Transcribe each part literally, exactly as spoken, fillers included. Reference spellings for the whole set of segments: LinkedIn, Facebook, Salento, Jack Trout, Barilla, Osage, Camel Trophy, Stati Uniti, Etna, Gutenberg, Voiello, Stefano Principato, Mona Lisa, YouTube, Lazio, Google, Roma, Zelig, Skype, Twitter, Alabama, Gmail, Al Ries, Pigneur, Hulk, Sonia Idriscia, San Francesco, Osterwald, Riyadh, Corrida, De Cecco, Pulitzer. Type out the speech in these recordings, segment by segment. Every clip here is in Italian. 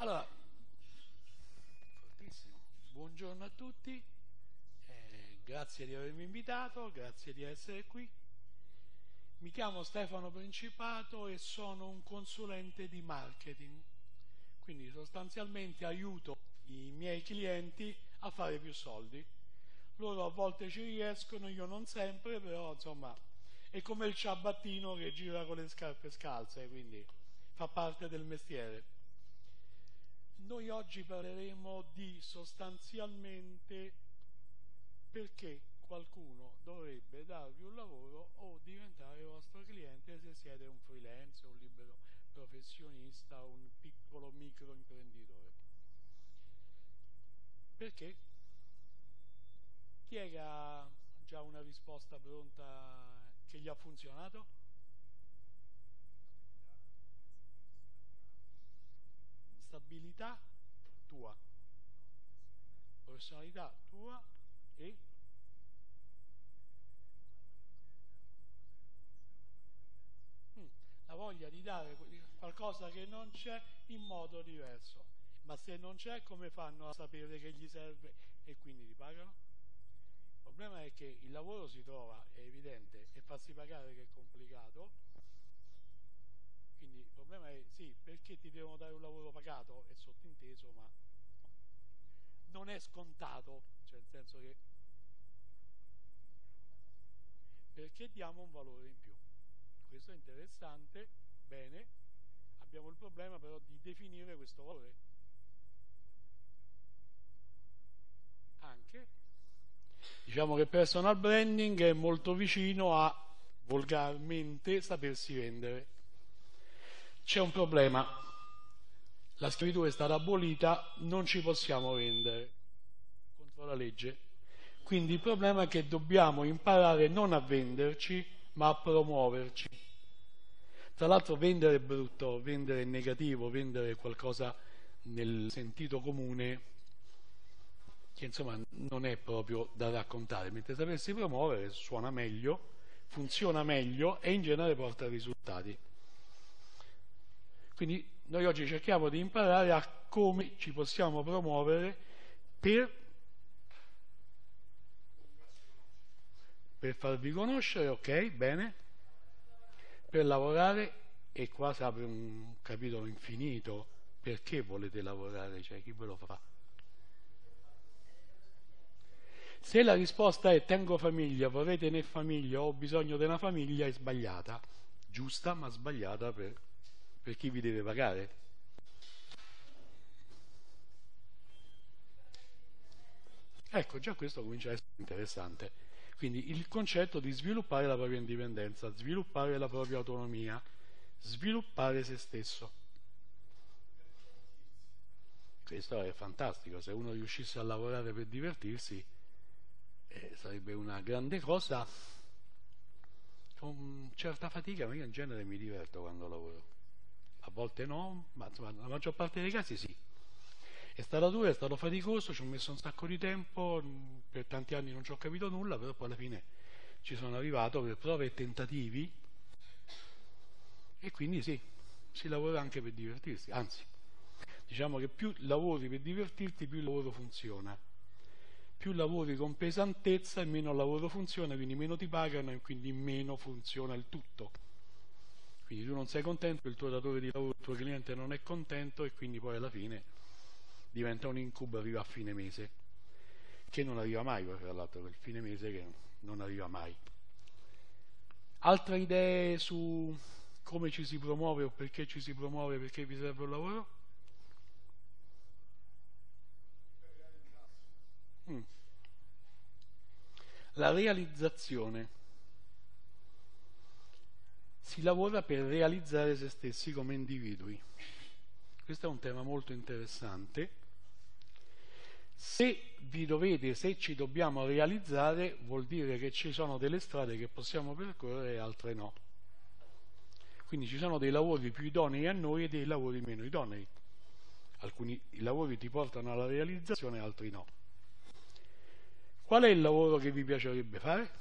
Allora, fortissimo. Buongiorno a tutti, eh, grazie di avermi invitato, grazie di essere qui. Mi chiamo Stefano Principato e sono un consulente di marketing, quindi sostanzialmente aiuto i miei clienti a fare più soldi. Loro a volte ci riescono, io non sempre, però insomma è come il ciabattino che gira con le scarpe scalze, quindi fa parte del mestiere. Noi oggi parleremo di sostanzialmente perché qualcuno dovrebbe darvi un lavoro o diventare vostro cliente se siete un freelance, un libero professionista, un piccolo micro imprenditore. Perché? Chi è che ha già una risposta pronta che gli ha funzionato? Stabilità tua, professionalità tua e la voglia di dare qualcosa che non c'è in modo diverso. Ma se non c'è, come fanno a sapere che gli serve e quindi li pagano? Il problema è che il lavoro si trova, è evidente, e farsi pagare che è complicato. Quindi il problema è sì, perché ti devono dare un lavoro pagato? È sottinteso, ma non è scontato, cioè nel senso che perché diamo un valore in più. Questo è interessante, bene, abbiamo il problema però di definire questo valore. Anche, diciamo che personal branding è molto vicino a, volgarmente, sapersi vendere. C'è un problema, la schiavitù è stata abolita, non ci possiamo vendere, contro la legge. Quindi il problema è che dobbiamo imparare non a venderci, ma a promuoverci. Tra l'altro vendere è brutto, vendere è negativo, vendere è qualcosa nel sentito comune che insomma non è proprio da raccontare, mentre sapersi promuovere suona meglio, funziona meglio e in genere porta risultati. Quindi noi oggi cerchiamo di imparare a come ci possiamo promuovere per per farvi conoscere, ok, bene, per lavorare, e qua si apre un capitolo infinito, perché volete lavorare, cioè chi ve lo fa? Se la risposta è tengo famiglia, vorrei tenere famiglia, ho bisogno di una famiglia, è sbagliata, giusta ma sbagliata per, per chi vi deve pagare. Ecco, già questo comincia a essere interessante. Quindi il concetto di sviluppare la propria indipendenza, sviluppare la propria autonomia, sviluppare se stesso. Questo è fantastico, se uno riuscisse a lavorare per divertirsi eh, sarebbe una grande cosa, con certa fatica, ma io in genere mi diverto quando lavoro. A volte no, ma insomma, nella maggior parte dei casi sì. È stata dura, è stato faticoso, ci ho messo un sacco di tempo, per tanti anni non ci ho capito nulla, però poi alla fine ci sono arrivato per prove e tentativi, e quindi sì, si lavora anche per divertirsi, anzi, diciamo che più lavori per divertirti, più il lavoro funziona, più lavori con pesantezza, meno il lavoro funziona, quindi meno ti pagano e quindi meno funziona il tutto. Quindi tu non sei contento, il tuo datore di lavoro, il tuo cliente non è contento, e quindi poi alla fine diventa un incubo, arriva a fine mese, che non arriva mai, tra l'altro, quel fine mese che non arriva mai. Altre idee su come ci si promuove o perché ci si promuove, perché vi serve un lavoro? Mm. La realizzazione. Si lavora per realizzare se stessi come individui. Questo è un tema molto interessante. Se vi dovete, se ci dobbiamo realizzare, vuol dire che ci sono delle strade che possiamo percorrere e altre no. Quindi ci sono dei lavori più idonei a noi e dei lavori meno idonei. Alcuni lavori ti portano alla realizzazione, altri no. Qual è il lavoro che vi piacerebbe fare?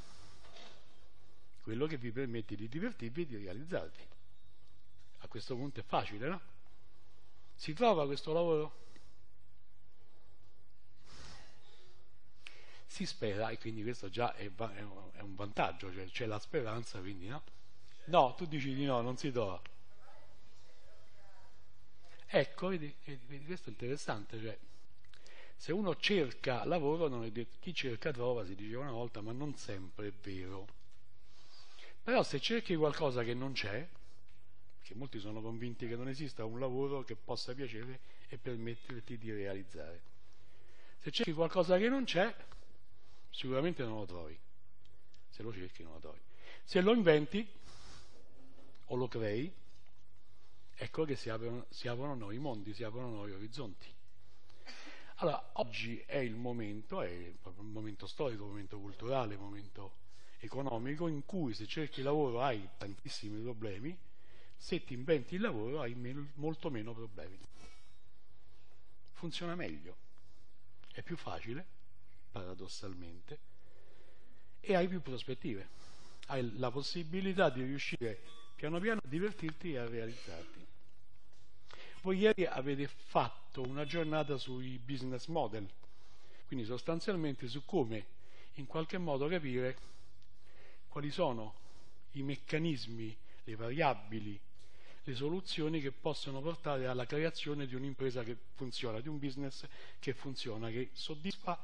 Quello che vi permette di divertirvi e di realizzarvi. A questo punto è facile, no? Si trova questo lavoro? Si spera, e quindi questo già è, è un vantaggio, cioè c'è la speranza, quindi no? No, tu dici di no, non si trova. Ecco, vedi, vedi, questo è interessante, cioè se uno cerca lavoro, non è detto, chi cerca trova, si diceva una volta, ma non sempre è vero. Però se cerchi qualcosa che non c'è, perché molti sono convinti che non esista un lavoro che possa piacere e permetterti di realizzare, se cerchi qualcosa che non c'è, sicuramente non lo trovi. Se lo cerchi non lo trovi. Se lo inventi o lo crei, ecco che si aprono, si aprono nuovi mondi, si aprono nuovi orizzonti. Allora, oggi è il momento, è proprio un momento storico, un momento culturale, un momento economico, in cui se cerchi lavoro hai tantissimi problemi, se ti inventi il lavoro hai meno, molto meno problemi. Funziona meglio, è più facile, paradossalmente, e hai più prospettive, hai la possibilità di riuscire piano piano a divertirti e a realizzarti. Voi ieri avete fatto una giornata sui business model, quindi sostanzialmente su come in qualche modo capire quali sono i meccanismi, le variabili, le soluzioni che possono portare alla creazione di un'impresa che funziona, di un business che funziona, che soddisfa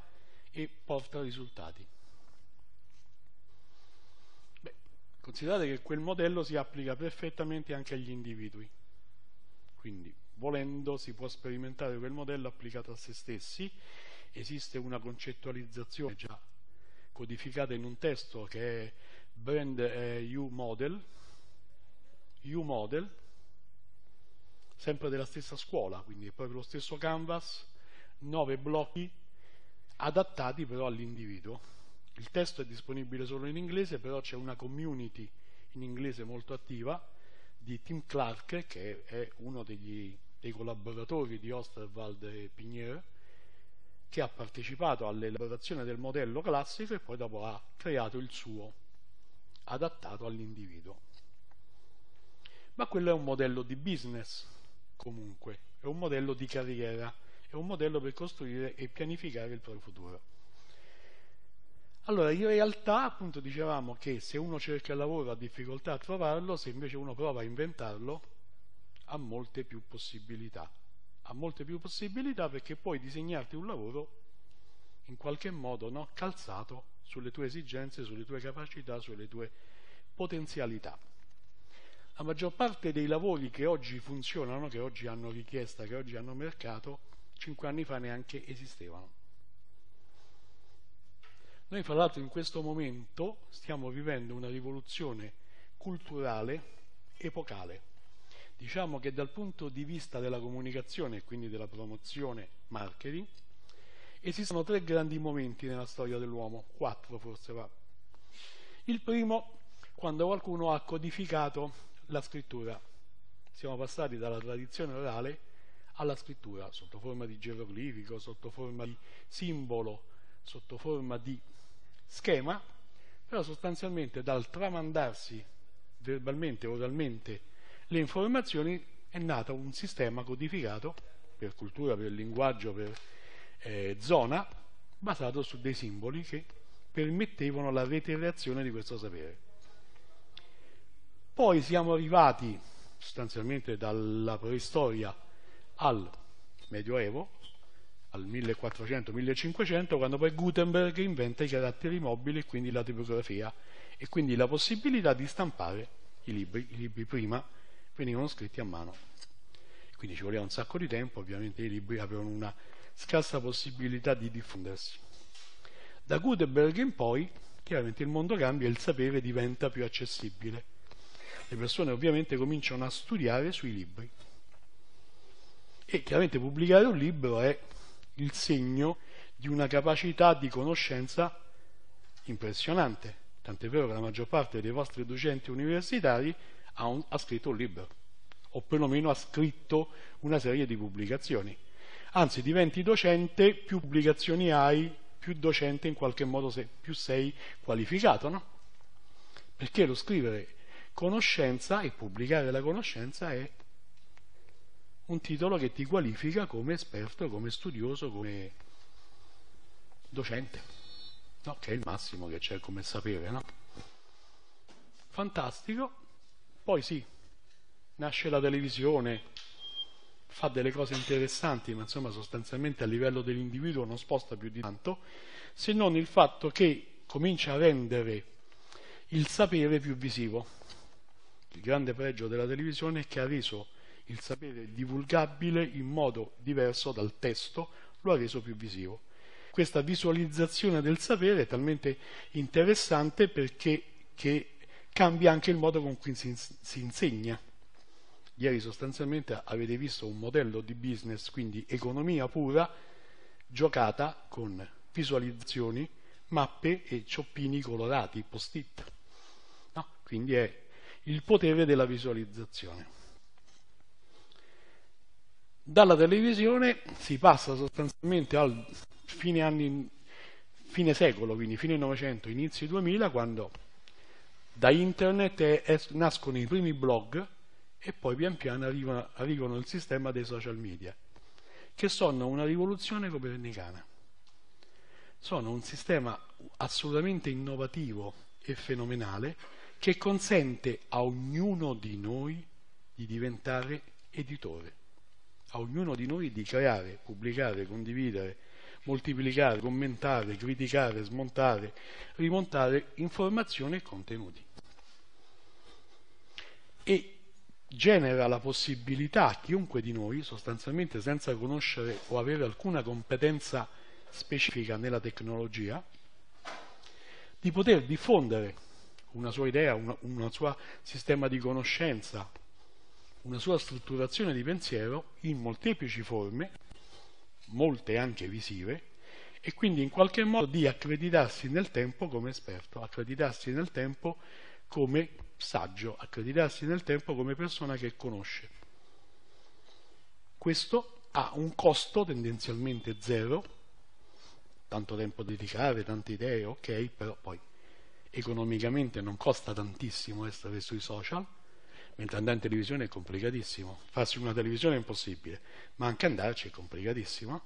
e porta risultati. Beh, considerate che quel modello si applica perfettamente anche agli individui, quindi volendo si può sperimentare quel modello applicato a se stessi. Esiste una concettualizzazione già codificata in un testo che è Brand eh, U-Model, U-Model, sempre della stessa scuola, quindi è proprio lo stesso canvas, nove blocchi adattati però all'individuo. Il testo è disponibile solo in inglese, però c'è una community in inglese molto attiva di Tim Clark, che è uno degli, dei collaboratori di Osterwald e Pigneur, che ha partecipato all'elaborazione del modello classico e poi dopo ha creato il suo, adattato all'individuo. Ma quello è un modello di business, comunque, è un modello di carriera, è un modello per costruire e pianificare il proprio futuro. Allora, in realtà, appunto, dicevamo che se uno cerca il lavoro ha difficoltà a trovarlo, se invece uno prova a inventarlo ha molte più possibilità. Ha molte più possibilità perché puoi disegnarti un lavoro in qualche modo, no, calzato sulle tue esigenze, sulle tue capacità, sulle tue potenzialità. La maggior parte dei lavori che oggi funzionano, che oggi hanno richiesta, che oggi hanno mercato, cinque anni fa neanche esistevano. Noi fra l'altro in questo momento stiamo vivendo una rivoluzione culturale epocale. Diciamo che dal punto di vista della comunicazione e quindi della promozione marketing esistono tre grandi momenti nella storia dell'uomo, quattro forse va. Il primo, quando qualcuno ha codificato la scrittura. Siamo passati dalla tradizione orale alla scrittura, sotto forma di geroglifico, sotto forma di simbolo, sotto forma di schema, però sostanzialmente dal tramandarsi verbalmente, oralmente, le informazioni è nato un sistema codificato per cultura, per linguaggio, per eh, zona, basato su dei simboli che permettevano la reiterazione di questo sapere. Poi siamo arrivati sostanzialmente dalla preistoria al Medioevo, al millequattrocento millecinquecento, quando poi Gutenberg inventa i caratteri mobili e quindi la tipografia e quindi la possibilità di stampare i libri. I libri prima venivano scritti a mano, quindi ci voleva un sacco di tempo, ovviamente i libri avevano una scarsa possibilità di diffondersi. Da Gutenberg in poi chiaramente il mondo cambia e il sapere diventa più accessibile. Le persone ovviamente cominciano a studiare sui libri. E chiaramente pubblicare un libro è il segno di una capacità di conoscenza impressionante, tant'è vero che la maggior parte dei vostri docenti universitari ha, un, ha scritto un libro, o perlomeno ha scritto una serie di pubblicazioni. Anzi, diventi docente, più pubblicazioni hai, più docente in qualche modo se, più sei qualificato, no? Perché lo scrivere conoscenza e pubblicare la conoscenza è un titolo che ti qualifica come esperto, come studioso, come docente, no? Che è il massimo che c'è come sapere, no? Fantastico. Poi sì, nasce la televisione, fa delle cose interessanti, ma insomma sostanzialmente a livello dell'individuo non sposta più di tanto, se non il fatto che comincia a rendere il sapere più visivo. Il grande pregio della televisione è che ha reso il sapere divulgabile in modo diverso dal testo, lo ha reso più visivo. Questa visualizzazione del sapere è talmente interessante perché che cambia anche il modo con cui si, si insegna. Ieri sostanzialmente avete visto un modello di business, quindi economia pura, giocata con visualizzazioni, mappe e cioppini colorati, post-it. No? Quindi è il potere della visualizzazione. Dalla televisione si passa sostanzialmente al fine anni, fine secolo, quindi fine novecento, inizi duemila, quando da internet è, è, nascono i primi blog e poi pian piano arrivano, arrivano il sistema dei social media, che sono una rivoluzione copernicana. Sono un sistema assolutamente innovativo e fenomenale che consente a ognuno di noi di diventare editore. A ognuno di noi di creare, pubblicare, condividere, moltiplicare, commentare, criticare, smontare, rimontare informazioni e contenuti. E genera la possibilità a chiunque di noi, sostanzialmente senza conoscere o avere alcuna competenza specifica nella tecnologia, di poter diffondere una sua idea, una, una sua sistema di conoscenza, una sua strutturazione di pensiero in molteplici forme, molte anche visive, e quindi in qualche modo di accreditarsi nel tempo come esperto, accreditarsi nel tempo come saggio, accreditarsi nel tempo come persona che conosce. Questo ha un costo tendenzialmente zero, tanto tempo da dedicare, tante idee, ok, però poi economicamente non costa tantissimo essere sui social, mentre andare in televisione è complicatissimo, farsi una televisione è impossibile, ma anche andarci è complicatissimo.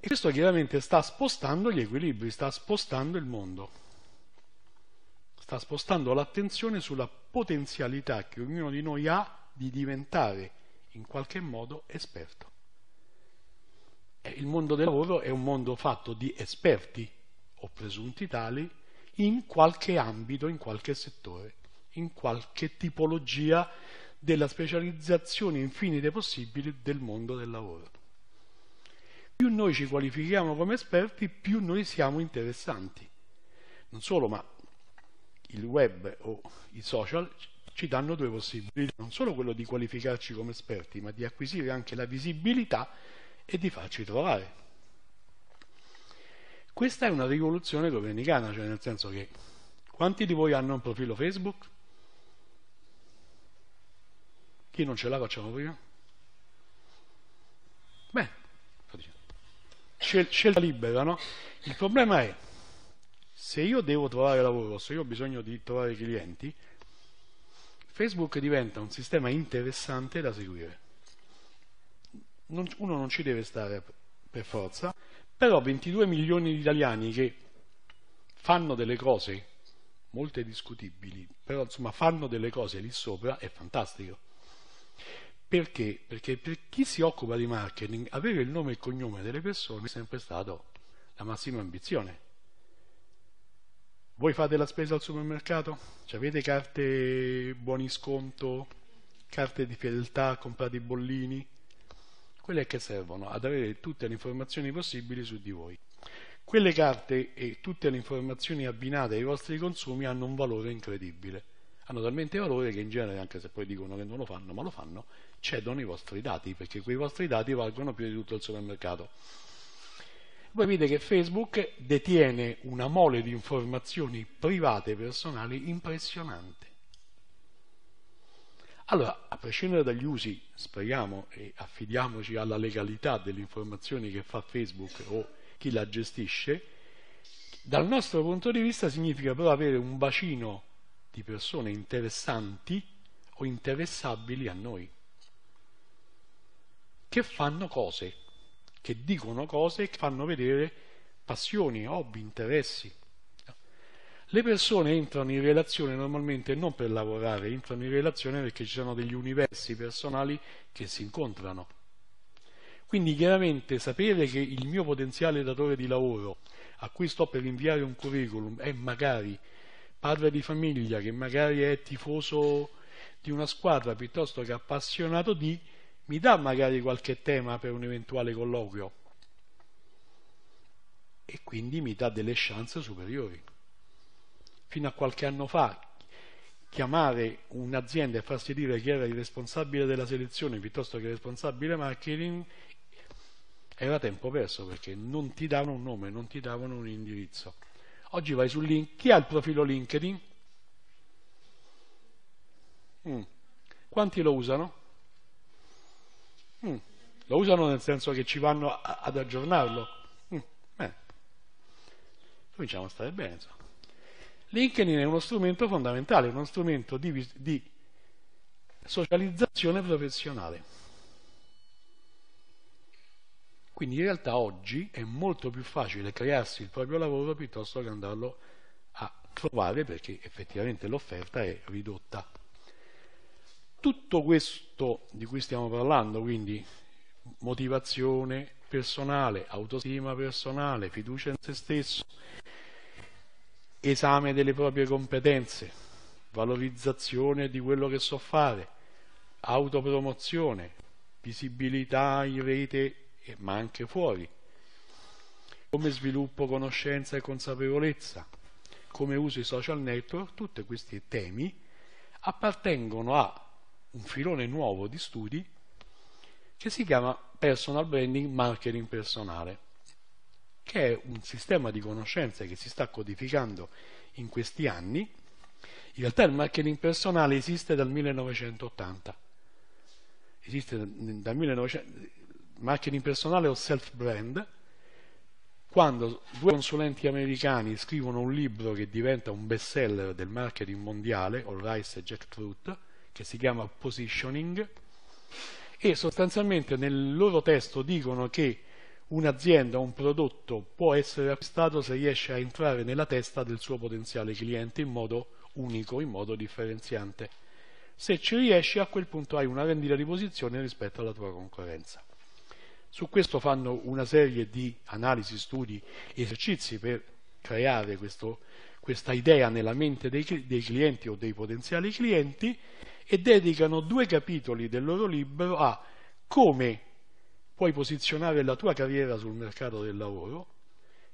E questo chiaramente sta spostando gli equilibri, sta spostando il mondo, sta spostando l'attenzione sulla potenzialità che ognuno di noi ha di diventare in qualche modo esperto. Il mondo del lavoro è un mondo fatto di esperti o presunti tali in qualche ambito, in qualche settore, in qualche tipologia della specializzazione infinite possibile del mondo del lavoro. Più noi ci qualifichiamo come esperti, più noi siamo interessanti. Non solo, ma il web o i social ci danno due possibilità, non solo quello di qualificarci come esperti, ma di acquisire anche la visibilità e di farci trovare. Questa è una rivoluzione copernicana, cioè nel senso che quanti di voi hanno un profilo Facebook? Chi non ce la facciamo prima? Beh, scelta libera, no? Il problema è, se io devo trovare lavoro, se io ho bisogno di trovare clienti, Facebook diventa un sistema interessante da seguire. Non, uno non ci deve stare per forza, però ventidue milioni di italiani che fanno delle cose, molte discutibili, però insomma fanno delle cose lì sopra, è fantastico. Perché? Perché per chi si occupa di marketing avere il nome e cognome delle persone è sempre stato la massima ambizione. Voi fate la spesa al supermercato? Cioè, avete carte buoni sconto, carte di fedeltà, comprate i bollini? Quelle che servono ad avere tutte le informazioni possibili su di voi. Quelle carte e tutte le informazioni abbinate ai vostri consumi hanno un valore incredibile. Hanno talmente valore che in genere, anche se poi dicono che non lo fanno, ma lo fanno, cedono i vostri dati, perché quei vostri dati valgono più di tutto il supermercato. Voi vedete che Facebook detiene una mole di informazioni private personali impressionante. Allora, a prescindere dagli usi, speriamo e affidiamoci alla legalità delle informazioni che fa Facebook o chi la gestisce, dal nostro punto di vista significa però avere un bacino di persone interessanti o interessabili a noi, che fanno cose, che dicono cose, che fanno vedere passioni, hobby, interessi. Le persone entrano in relazione normalmente non per lavorare, entrano in relazione perché ci sono degli universi personali che si incontrano. Quindi chiaramente sapere che il mio potenziale datore di lavoro a cui sto per inviare un curriculum è magari padre di famiglia, che magari è tifoso di una squadra piuttosto che appassionato di, mi dà magari qualche tema per un eventuale colloquio e quindi mi dà delle chance superiori. Fino a qualche anno fa chiamare un'azienda e farsi dire chi era il responsabile della selezione piuttosto che il responsabile marketing era tempo perso, perché non ti davano un nome, non ti davano un indirizzo. Oggi vai su LinkedIn. Chi ha il profilo LinkedIn? Mm. Quanti lo usano? Mm. Lo usano nel senso che ci vanno a, ad aggiornarlo. Mm. Beh, cominciamo a stare bene, insomma. LinkedIn è uno strumento fondamentale, uno strumento di, di socializzazione professionale. Quindi in realtà oggi è molto più facile crearsi il proprio lavoro piuttosto che andarlo a trovare, perché effettivamente l'offerta è ridotta. Tutto questo di cui stiamo parlando, quindi motivazione personale, autostima personale, fiducia in se stesso, esame delle proprie competenze, valorizzazione di quello che so fare, autopromozione, visibilità in rete ma anche fuori, come sviluppo conoscenza e consapevolezza, come uso i social network, tutti questi temi appartengono a un filone nuovo di studi che si chiama Personal Branding Marketing Personale, che è un sistema di conoscenze che si sta codificando in questi anni. In realtà il marketing personale esiste dal millenovecentottanta. Esiste dal millenovecento, marketing personale o self-brand, quando due consulenti americani scrivono un libro che diventa un bestseller del marketing mondiale, Al Ries e Jack Trout, che si chiama Positioning, e sostanzialmente nel loro testo dicono che un'azienda, un prodotto può essere acquistato se riesce a entrare nella testa del suo potenziale cliente in modo unico, in modo differenziante. Se ci riesci, a quel punto hai una rendita di posizione rispetto alla tua concorrenza. Su questo fanno una serie di analisi, studi, esercizi per creare questo, questa idea nella mente dei, dei clienti o dei potenziali clienti, e dedicano due capitoli del loro libro a come puoi posizionare la tua carriera sul mercato del lavoro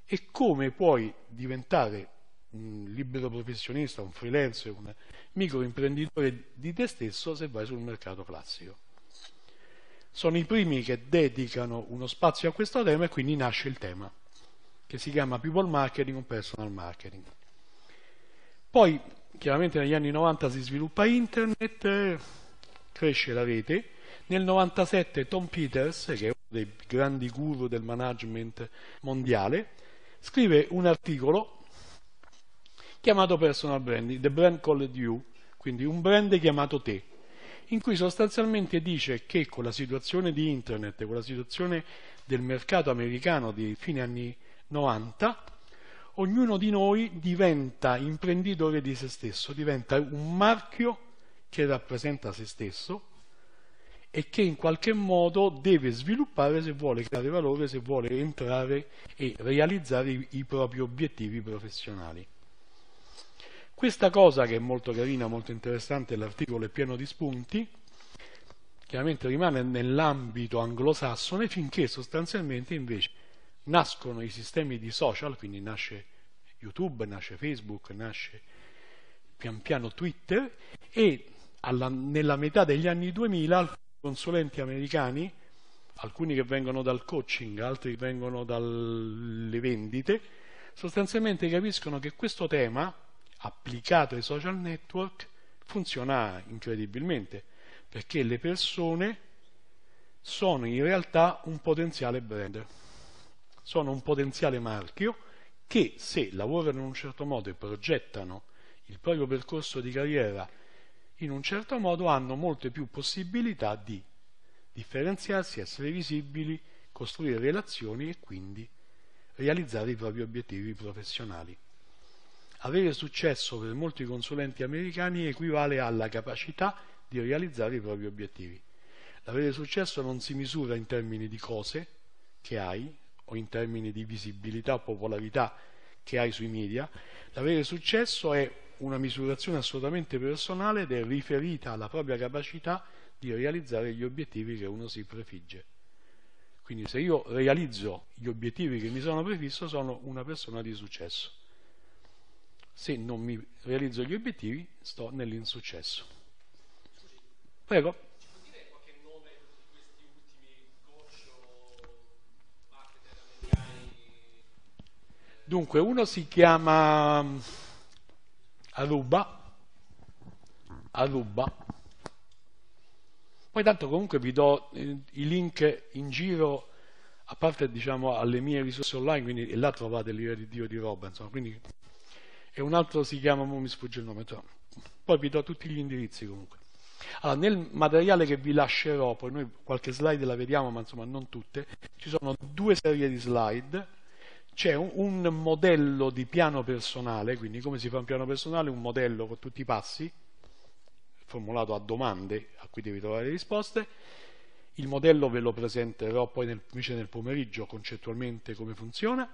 e come puoi diventare un libero professionista, un freelancer, un microimprenditore di te stesso se vai sul mercato classico. Sono i primi che dedicano uno spazio a questo tema e quindi nasce il tema, che si chiama People Marketing o Personal Marketing. Poi, chiaramente negli anni novanta si sviluppa internet, cresce la rete. Nel novantasette Tom Peters, che è uno dei grandi guru del management mondiale, scrive un articolo chiamato Personal Branding, The Brand Called You, quindi un brand chiamato te, in cui sostanzialmente dice che con la situazione di internet, con la situazione del mercato americano di fine anni novanta, ognuno di noi diventa imprenditore di se stesso, diventa un marchio che rappresenta se stesso e che in qualche modo deve sviluppare se vuole creare valore, se vuole entrare e realizzare i, i propri obiettivi professionali. Questa cosa, che è molto carina, molto interessante, l'articolo è pieno di spunti, chiaramente rimane nell'ambito anglosassone finché sostanzialmente invece nascono i sistemi di social, quindi nasce YouTube, nasce Facebook, nasce pian piano Twitter, e alla, nella metà degli anni duemila consulenti americani, alcuni che vengono dal coaching, altri che vengono dalle vendite, sostanzialmente capiscono che questo tema applicato ai social network funziona incredibilmente, perché le persone sono in realtà un potenziale brand, sono un potenziale marchio che, se lavorano in un certo modo e progettano il proprio percorso di carriera in un certo modo, hanno molte più possibilità di differenziarsi, essere visibili, costruire relazioni e quindi realizzare i propri obiettivi professionali. Avere successo per molti consulenti americani equivale alla capacità di realizzare i propri obiettivi. L'avere successo non si misura in termini di cose che hai o in termini di visibilità o popolarità che hai sui media. L'avere successo è una misurazione assolutamente personale ed è riferita alla propria capacità di realizzare gli obiettivi che uno si prefigge. Quindi se io realizzo gli obiettivi che mi sono prefisso, sono una persona di successo. Se non mi realizzo gli obiettivi, sto nell'insuccesso. Prego. Dunque, uno si chiama Aruba, Aruba. Poi tanto comunque vi do i link in giro, a parte diciamo alle mie risorse online, quindi e là trovate l'ira di Dio di roba, insomma, quindi. E un altro si chiama, mi sfugge il nome, poi vi do tutti gli indirizzi comunque. Allora, nel materiale che vi lascerò, poi noi qualche slide la vediamo, ma insomma non tutte, ci sono due serie di slide. C'è un, un modello di piano personale, quindi come si fa un piano personale, un modello con tutti i passi, formulato a domande a cui devi trovare le risposte. Il modello ve lo presenterò poi nel, invece nel pomeriggio concettualmente come funziona,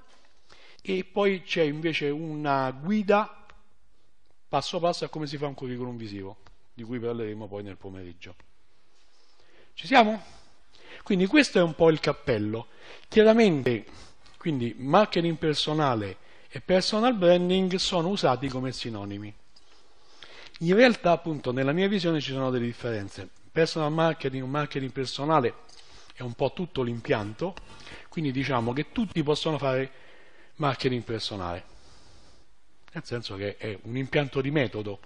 e poi c'è invece una guida passo passo a come si fa un curriculum visivo, di cui parleremo poi nel pomeriggio. Ci siamo? Quindi questo è un po' il cappello. Chiaramente... Quindi marketing personale e personal branding sono usati come sinonimi. In realtà, appunto, nella mia visione ci sono delle differenze. Personal marketing o marketing personale è un po' tutto l'impianto, quindi diciamo che tutti possono fare marketing personale, nel senso che è un impianto di metodo.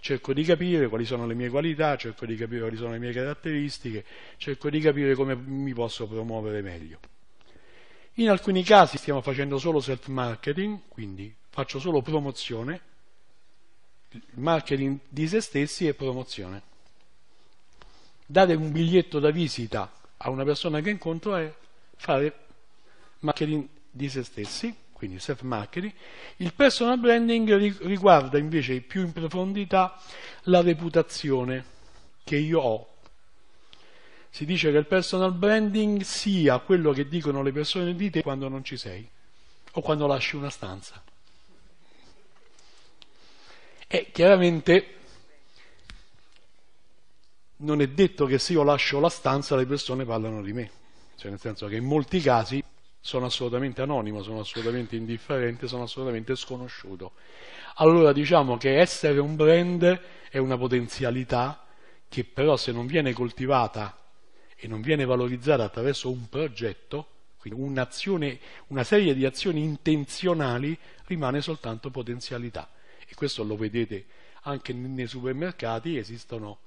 Cerco di capire quali sono le mie qualità, cerco di capire quali sono le mie caratteristiche, cerco di capire come mi posso promuovere meglio. In alcuni casi stiamo facendo solo self-marketing, quindi faccio solo promozione, marketing di se stessi e promozione. Dare un biglietto da visita a una persona che incontro è fare marketing di se stessi, quindi self-marketing. Il personal branding riguarda invece più in profondità la reputazione che io ho. Si dice che il personal branding sia quello che dicono le persone di te quando non ci sei o quando lasci una stanza. E chiaramente non è detto che se io lascio la stanza le persone parlano di me, cioè nel senso che in molti casi sono assolutamente anonimo, sono assolutamente indifferente, sono assolutamente sconosciuto. Allora diciamo che essere un brand è una potenzialità che però se non viene coltivata e non viene valorizzata attraverso un progetto, quindi un'azione, una serie di azioni intenzionali, rimane soltanto potenzialità. E questo lo vedete anche nei supermercati, esistono,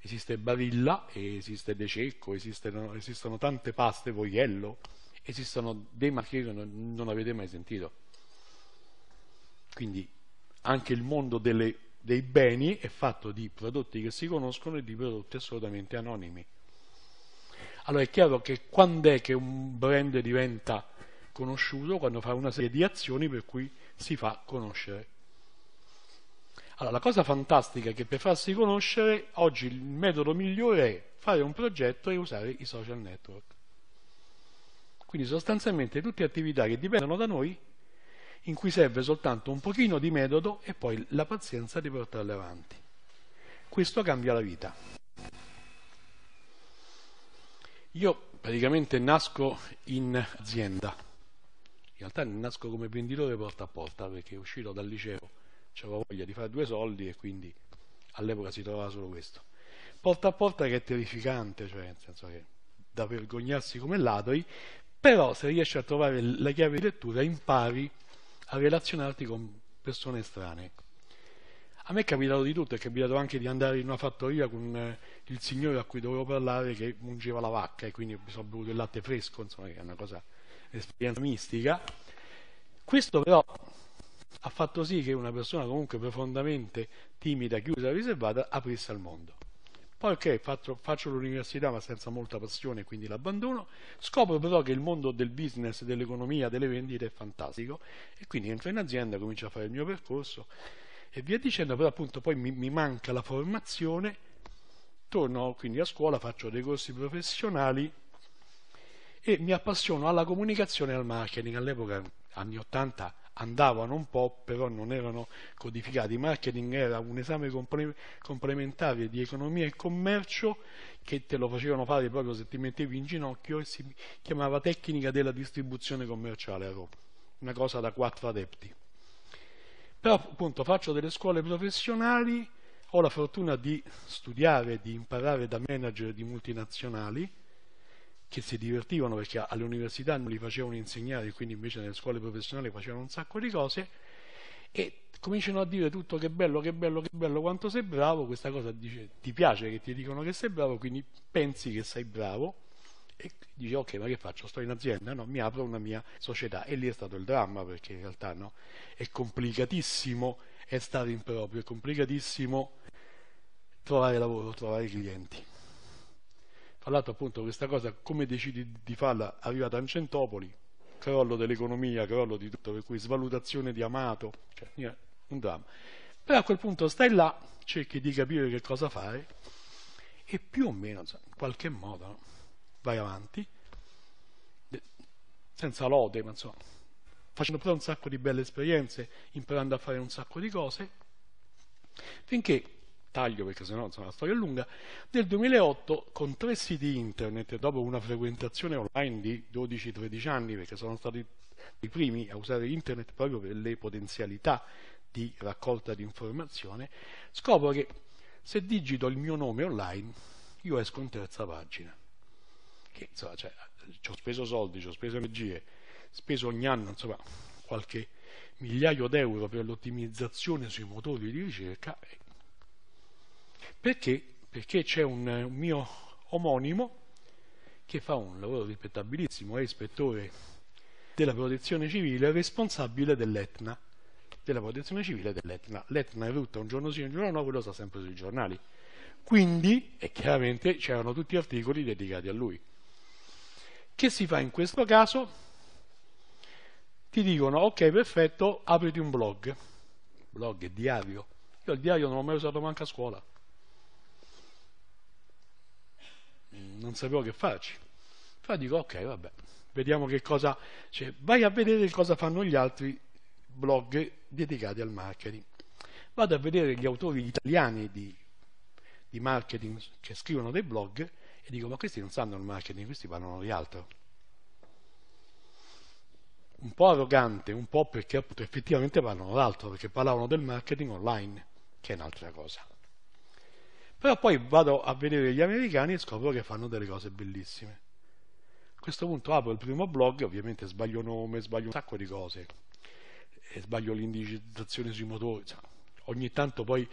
esiste Barilla, esiste De Cecco, esistono, esistono tante paste, Voiello, esistono dei marchi che non, non avete mai sentito. Quindi anche il mondo delle, dei beni è fatto di prodotti che si conoscono e di prodotti assolutamente anonimi. Allora è chiaro che quando è che un brand diventa conosciuto? Quando fa una serie di azioni per cui si fa conoscere. Allora la cosa fantastica è che per farsi conoscere oggi il metodo migliore è fare un progetto e usare i social network. Quindi sostanzialmente tutte attività che dipendono da noi, in cui serve soltanto un pochino di metodo e poi la pazienza di portarle avanti. Questo cambia la vita. Io praticamente nasco in azienda, in realtà nasco come venditore porta a porta perché uscito dal liceo avevo voglia di fare due soldi e quindi all'epoca si trovava solo questo. Porta a porta che è terrificante, cioè nel senso che da vergognarsi come ladri, però se riesci a trovare la chiave di lettura impari a relazionarti con persone strane. A me è capitato di tutto, è capitato anche di andare in una fattoria con il signore a cui dovevo parlare che mungeva la vacca e quindi mi sono bevuto il latte fresco, insomma che è una cosa, un'esperienza mistica. Questo però ha fatto sì che una persona comunque profondamente timida, chiusa, riservata aprisse al mondo. Poi ok, faccio, faccio l'università ma senza molta passione, quindi l'abbandono. Scopro però che il mondo del business, dell'economia, delle vendite è fantastico e quindi entro in azienda, comincio a fare il mio percorso e via dicendo, però appunto poi mi, mi manca la formazione, torno quindi a scuola, faccio dei corsi professionali e mi appassiono alla comunicazione e al marketing. All'epoca, anni ottanta, andavano un po', però non erano codificati. Marketing era un esame complementare di economia e commercio che te lo facevano fare proprio se ti mettevi in ginocchio e si chiamava tecnica della distribuzione commerciale a Roma, una cosa da quattro adepti. Però appunto faccio delle scuole professionali, ho la fortuna di studiare, di imparare da manager di multinazionali che si divertivano perché alle università non li facevano insegnare, quindi invece nelle scuole professionali facevano un sacco di cose e cominciano a dire tutto che bello, che bello, che bello, quanto sei bravo. Questa cosa dice, ti piace che ti dicono che sei bravo, quindi pensi che sei bravo e dici ok, ma che faccio, sto in azienda? No, mi apro una mia società. E lì è stato il dramma, perché in realtà no, è complicatissimo è stare in proprio, è complicatissimo trovare lavoro, trovare clienti. Tra l'altro appunto questa cosa, come decidi di farla, arrivata a Ancentopoli, crollo dell'economia, crollo di tutto, per cui svalutazione di Amato, cioè un dramma. Però a quel punto stai là, cerchi di capire che cosa fare e più o meno, in qualche modo, no? Vai avanti, senza lode, ma insomma, facendo però un sacco di belle esperienze, imparando a fare un sacco di cose, finché... taglio perché sennò insomma, la storia è lunga, nel duemilaotto con tre siti internet, dopo una frequentazione online di dodici tredici anni, perché sono stati i primi a usare internet proprio per le potenzialità di raccolta di informazione, scopro che se digito il mio nome online io esco in terza pagina, che insomma cioè, ci ho speso soldi, ci ho speso energie, speso ogni anno insomma qualche migliaio d'euro per l'ottimizzazione sui motori di ricerca. Perché? Perché c'è un, un mio omonimo che fa un lavoro rispettabilissimo, è ispettore della protezione civile, responsabile dell'Etna, della protezione civile dell'Etna. L'Etna è rotta un giorno sì e un giorno no, quello sta sempre sui giornali. Quindi, e chiaramente, c'erano tutti articoli dedicati a lui. Che si fa in questo caso? Ti dicono, ok, perfetto, apriti un blog. Blog e diario. Io il diario non l'ho mai usato manco a scuola. Non sapevo che farci, però dico ok, vabbè, vediamo che cosa, cioè, vai a vedere cosa fanno gli altri blog dedicati al marketing. Vado a vedere gli autori italiani di, di marketing che scrivono dei blog e dico ma questi non sanno il marketing, questi parlano di altro. Un po' arrogante, un po' perché appunto, effettivamente parlano d'altro, perché parlavano del marketing online, che è un'altra cosa. Però poi vado a vedere gli americani e scopro che fanno delle cose bellissime. A questo punto apro il primo blog, ovviamente sbaglio nome, sbaglio un sacco di cose, e sbaglio l'indicizzazione sui motori, cioè, ogni tanto poi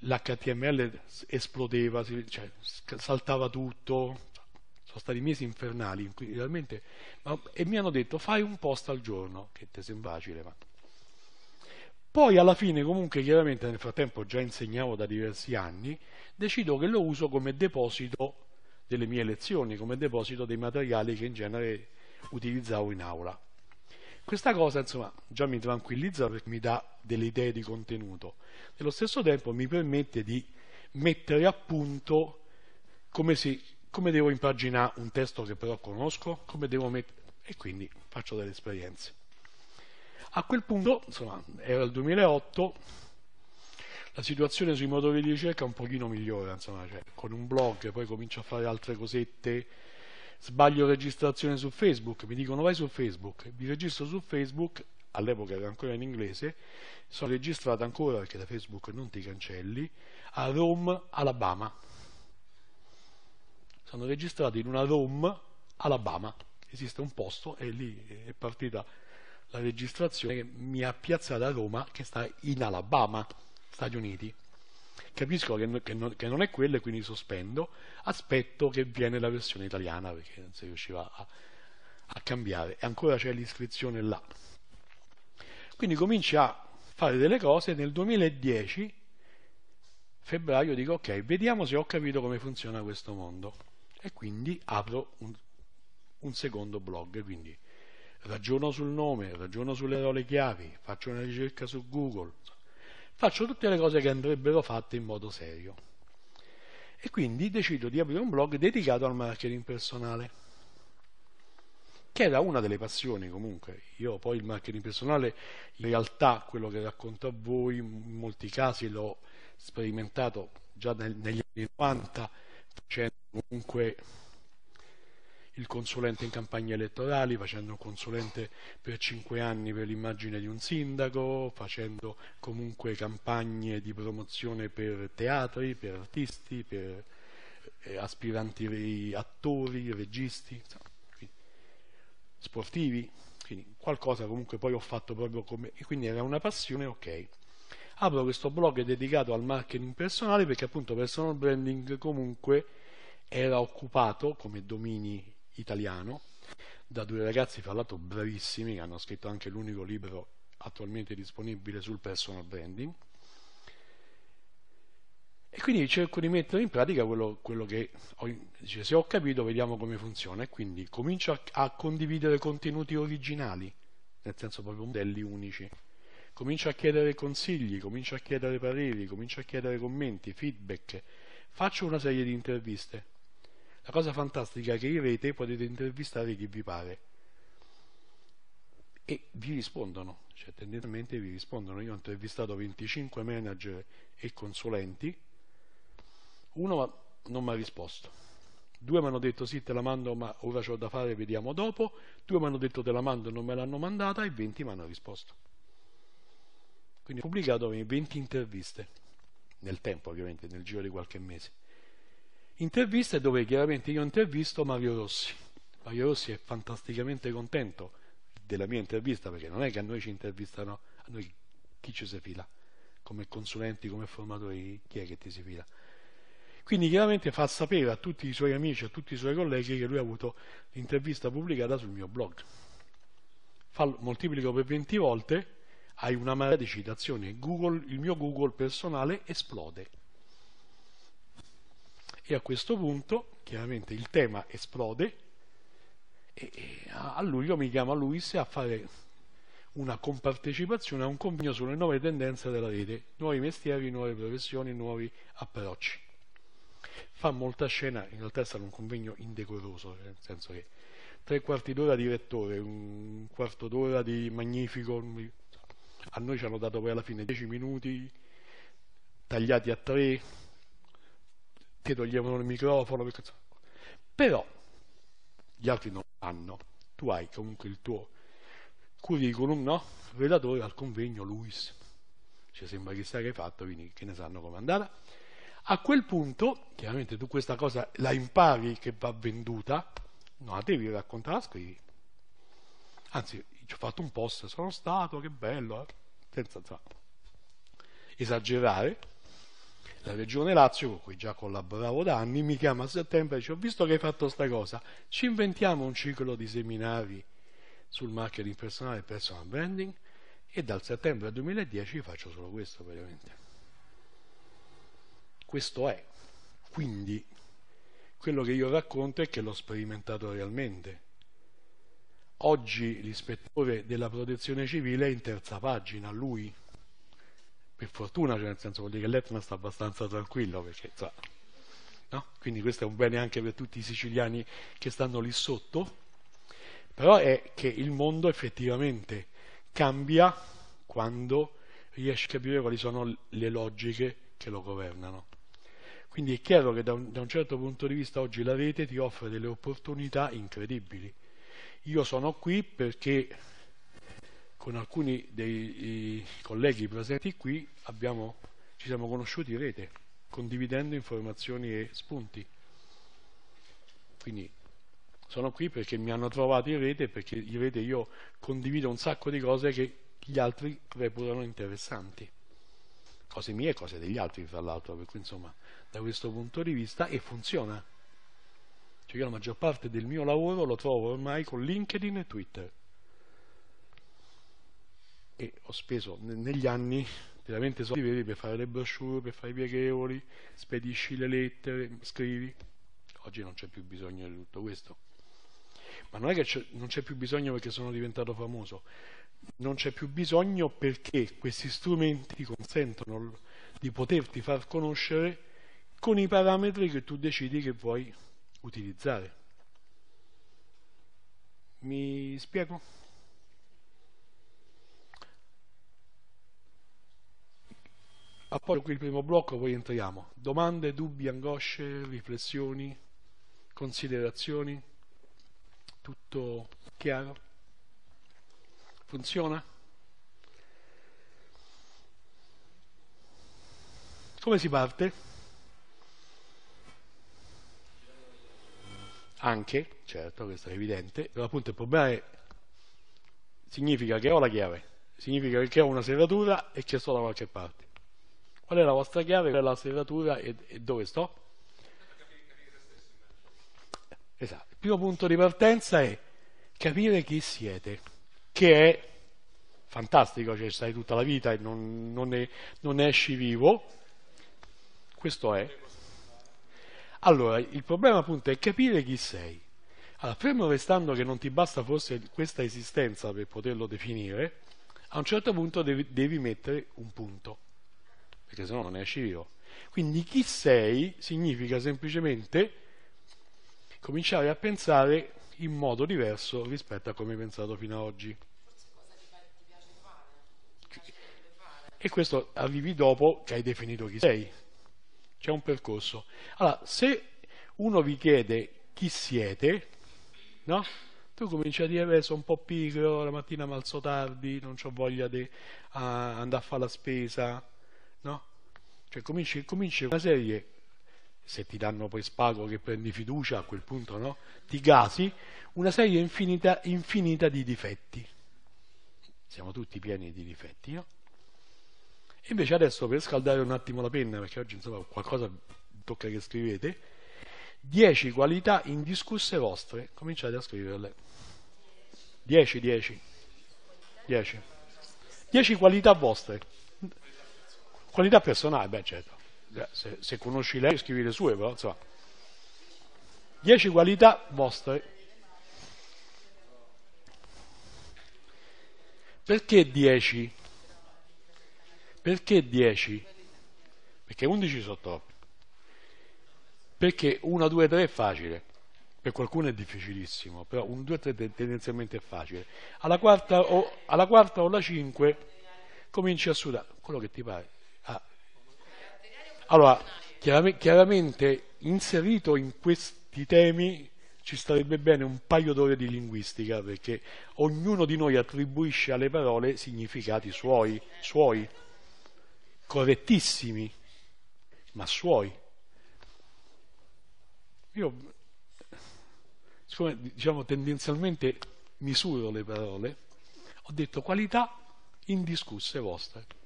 l'H T M L esplodeva, cioè, saltava tutto, sono stati mesi infernali, realmente, ma, e mi hanno detto fai un post al giorno, che te sembra facile, ma... Poi alla fine comunque chiaramente nel frattempo già insegnavo da diversi anni, decido che lo uso come deposito delle mie lezioni, come deposito dei materiali che in genere utilizzavo in aula. Questa cosa insomma già mi tranquillizza perché mi dà delle idee di contenuto, nello stesso tempo mi permette di mettere a punto come, si, come devo impaginare un testo che però conosco, come devo mettere, e quindi faccio delle esperienze. A quel punto, insomma, era il duemilaotto, la situazione sui motori di ricerca un pochino migliora, insomma, cioè, con un blog poi comincio a fare altre cosette, sbaglio registrazione su Facebook, mi dicono vai su Facebook, mi registro su Facebook, all'epoca era ancora in inglese, sono registrato ancora perché da Facebook non ti cancelli, a Roma, Alabama. Sono registrato in una Roma, Alabama, esiste un posto e lì è partita... la registrazione che mi ha piazzato a Roma, che sta in Alabama, Stati Uniti. Capisco che, no, che, no, che non è quello e quindi sospendo, aspetto che viene la versione italiana perché non si riusciva a, a cambiare e ancora c'è l'iscrizione là. Quindi cominci a fare delle cose. Nel duemiladieci febbraio dico ok, vediamo se ho capito come funziona questo mondo, e quindi apro un, un secondo blog, quindi ragiono sul nome, ragiono sulle parole chiavi, faccio una ricerca su Google, faccio tutte le cose che andrebbero fatte in modo serio, e quindi decido di aprire un blog dedicato al marketing personale, che era una delle passioni. Comunque io poi il marketing personale, in realtà quello che racconto a voi, in molti casi l'ho sperimentato già nel, negli anni novanta, facendo comunque il consulente in campagne elettorali, facendo un consulente per cinque anni per l'immagine di un sindaco, facendo comunque campagne di promozione per teatri, per artisti, per eh, aspiranti attori, registi, sportivi, quindi qualcosa comunque poi ho fatto proprio come, e quindi era una passione. Ok, apro questo blog dedicato al marketing personale, perché appunto personal branding comunque era occupato come domini italiano da due ragazzi, fra l'altro bravissimi, che hanno scritto anche l'unico libro attualmente disponibile sul personal branding, e quindi cerco di mettere in pratica quello, quello che ho, cioè, se ho capito vediamo come funziona, e quindi comincio a, a condividere contenuti originali, nel senso proprio modelli unici, comincio a chiedere consigli, comincio a chiedere pareri, comincio a chiedere commenti, feedback, faccio una serie di interviste. La cosa fantastica è che in rete potete intervistare chi vi pare e vi rispondono, cioè tendenzialmente vi rispondono. Io ho intervistato venticinque manager e consulenti, uno non mi ha risposto, due mi hanno detto sì te la mando ma ora c'ho da fare, vediamo dopo, due mi hanno detto te la mando e non me l'hanno mandata, e venti mi hanno risposto. Quindi ho pubblicato venti interviste nel tempo, ovviamente nel giro di qualche mese, interviste dove chiaramente io intervisto Mario Rossi. Mario Rossi è fantasticamente contento della mia intervista, perché non è che a noi ci intervistano, a noi chi ci si fila come consulenti, come formatori, chi è che ti si fila? Quindi chiaramente fa sapere a tutti i suoi amici, a tutti i suoi colleghi, che lui ha avuto l'intervista pubblicata sul mio blog. Fallo, moltiplico per venti volte, hai una marea di citazioni, Google, il mio Google personale esplode. E a questo punto chiaramente il tema esplode, e, e a luglio mi chiama Luis a fare una compartecipazione a un convegno sulle nuove tendenze della rete, nuovi mestieri, nuove professioni, nuovi approcci. Fa molta scena, in realtà è stato un convegno indecoroso, nel senso che tre quarti d'ora di rettore, un quarto d'ora di magnifico, a noi ci hanno dato poi alla fine dieci minuti tagliati a tre, ti toglievano il microfono, però gli altri non lo hanno, tu hai comunque il tuo curriculum, no? Relatore al convegno Luis, ci sembra chissà che hai fatto, quindi che ne sanno com'è andata. A quel punto, chiaramente tu questa cosa la impari che va venduta, non la devi raccontare, scrivi. Anzi, ci ho fatto un post, sono stato, che bello, eh? Senza so, esagerare. La regione Lazio, con cui già collaboravo da anni, mi chiama a settembre e dice ho visto che hai fatto sta cosa, ci inventiamo un ciclo di seminari sul marketing personale e personal branding, e dal settembre duemiladieci faccio solo questo praticamente. Questo è, quindi quello che io racconto è che l'ho sperimentato realmente. Oggi l'ispettore della protezione civile è in terza pagina, lui, per fortuna, cioè nel senso vuol dire che l'Etna sta abbastanza tranquillo, perché, no? Quindi questo è un bene anche per tutti i siciliani che stanno lì sotto, però è che il mondo effettivamente cambia quando riesci a capire quali sono le logiche che lo governano. Quindi è chiaro che da un, da un certo punto di vista oggi la rete ti offre delle opportunità incredibili. Io sono qui perché con alcuni dei colleghi presenti qui abbiamo, ci siamo conosciuti in rete, condividendo informazioni e spunti. Quindi sono qui perché mi hanno trovato in rete, perché in rete io condivido un sacco di cose che gli altri reputano interessanti. Cose mie e cose degli altri, fra l'altro, per cui insomma da questo punto di vista, e funziona. Cioè io la maggior parte del mio lavoro lo trovo ormai con LinkedIn e Twitter, e ho speso negli anni ti veramente soldi veri per fare le brochure, per fare i pieghevoli, spedisci le lettere, scrivi. Oggi non c'è più bisogno di tutto questo. Ma non è che non c'è più bisogno perché sono diventato famoso, non c'è più bisogno perché questi strumenti ti consentono di poterti far conoscere con i parametri che tu decidi che vuoi utilizzare. Mi spiego? Appoggio qui il primo blocco, poi entriamo. Domande, dubbi, angosce, riflessioni, considerazioni. Tutto chiaro? Funziona? Come si parte? Anche, certo, questo è evidente, però appunto il problema è, significa che ho la chiave, significa che ho una serratura e che sto da qualche parte. Qual è la vostra chiave, qual è la serratura e, e dove sto? Esatto. Il primo punto di partenza è capire chi siete, che è fantastico, cioè stai tutta la vita e non, non, ne, non ne esci vivo. Questo è. Allora, il problema appunto è capire chi sei. Allora, fermo restando che non ti basta forse questa esistenza per poterlo definire, a un certo punto devi, devi mettere un punto, perché sennò non ne esci vivo. Quindi chi sei significa semplicemente cominciare a pensare in modo diverso rispetto a come hai pensato fino ad oggi. Forse cosa ti piace fare, ti piace fare. E questo arrivi dopo che hai definito chi sei. C'è un percorso. Allora, se uno vi chiede chi siete, no? Tu cominci a dire, eh, sono un po' pigro, la mattina mi alzo tardi, non ho voglia di andare a fare la spesa, no? Cioè cominci, cominci una serie. Se ti danno poi spago che prendi fiducia, a quel punto no, ti gasi, una serie infinita, infinita di difetti. Siamo tutti pieni di difetti, no? E invece adesso, per scaldare un attimo la penna, perché oggi insomma qualcosa tocca che scrivete, dieci qualità indiscusse vostre, cominciate a scriverle. dieci, dieci, dieci. dieci qualità vostre. Qualità personale, beh certo. Se, se conosci lei scrivi le sue, però insomma dieci qualità vostre. Perché dieci? Perché dieci? Perché undici sono troppi. Perché uno, due, tre è facile, per qualcuno è difficilissimo, però uno, due, tre tendenzialmente è facile. Alla quarta o alla quarta o alla cinque cominci a sudare, quello che ti pare. Allora, chiaramente inserito in questi temi ci starebbe bene un paio d'ore di linguistica, perché ognuno di noi attribuisce alle parole significati suoi, suoi, correttissimi, ma suoi. Io, siccome diciamo tendenzialmente misuro le parole, ho detto qualità indiscusse vostre.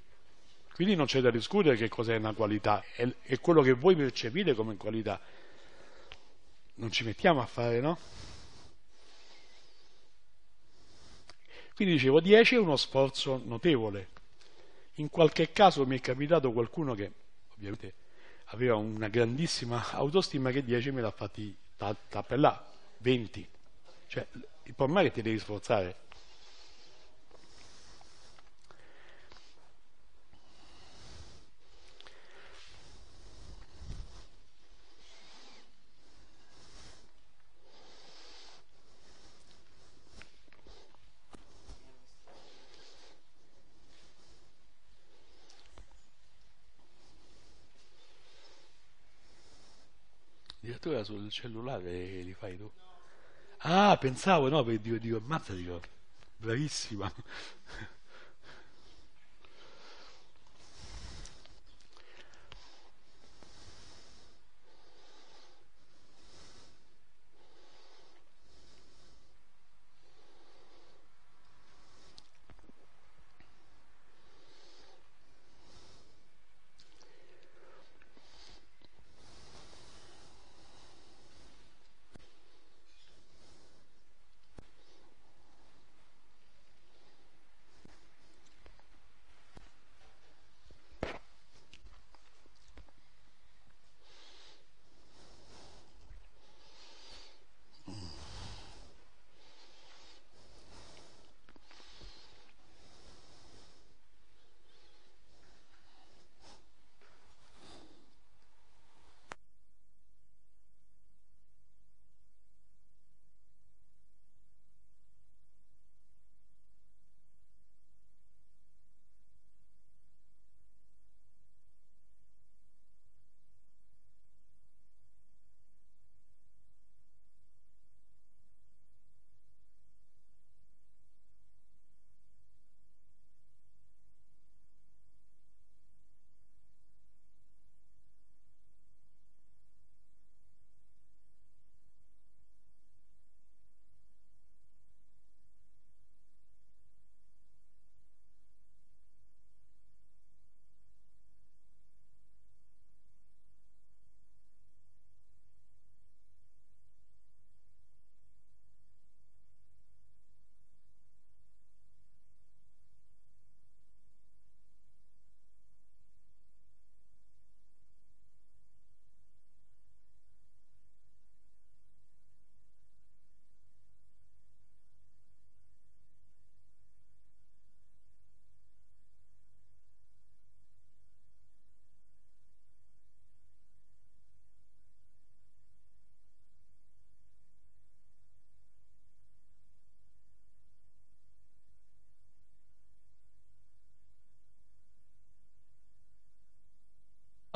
Quindi non c'è da discutere che cos'è una qualità, è, è quello che voi percepite come qualità. Non ci mettiamo a fare, no? Quindi dicevo, dieci è uno sforzo notevole. In qualche caso mi è capitato qualcuno che ovviamente aveva una grandissima autostima che dieci me l'ha fatti tappellà, venti. Cioè, il problema è che ti devi sforzare. Addirittura sul cellulare li fai tu? Ah, pensavo, no, perché dico, dico ammazza, dico, bravissima.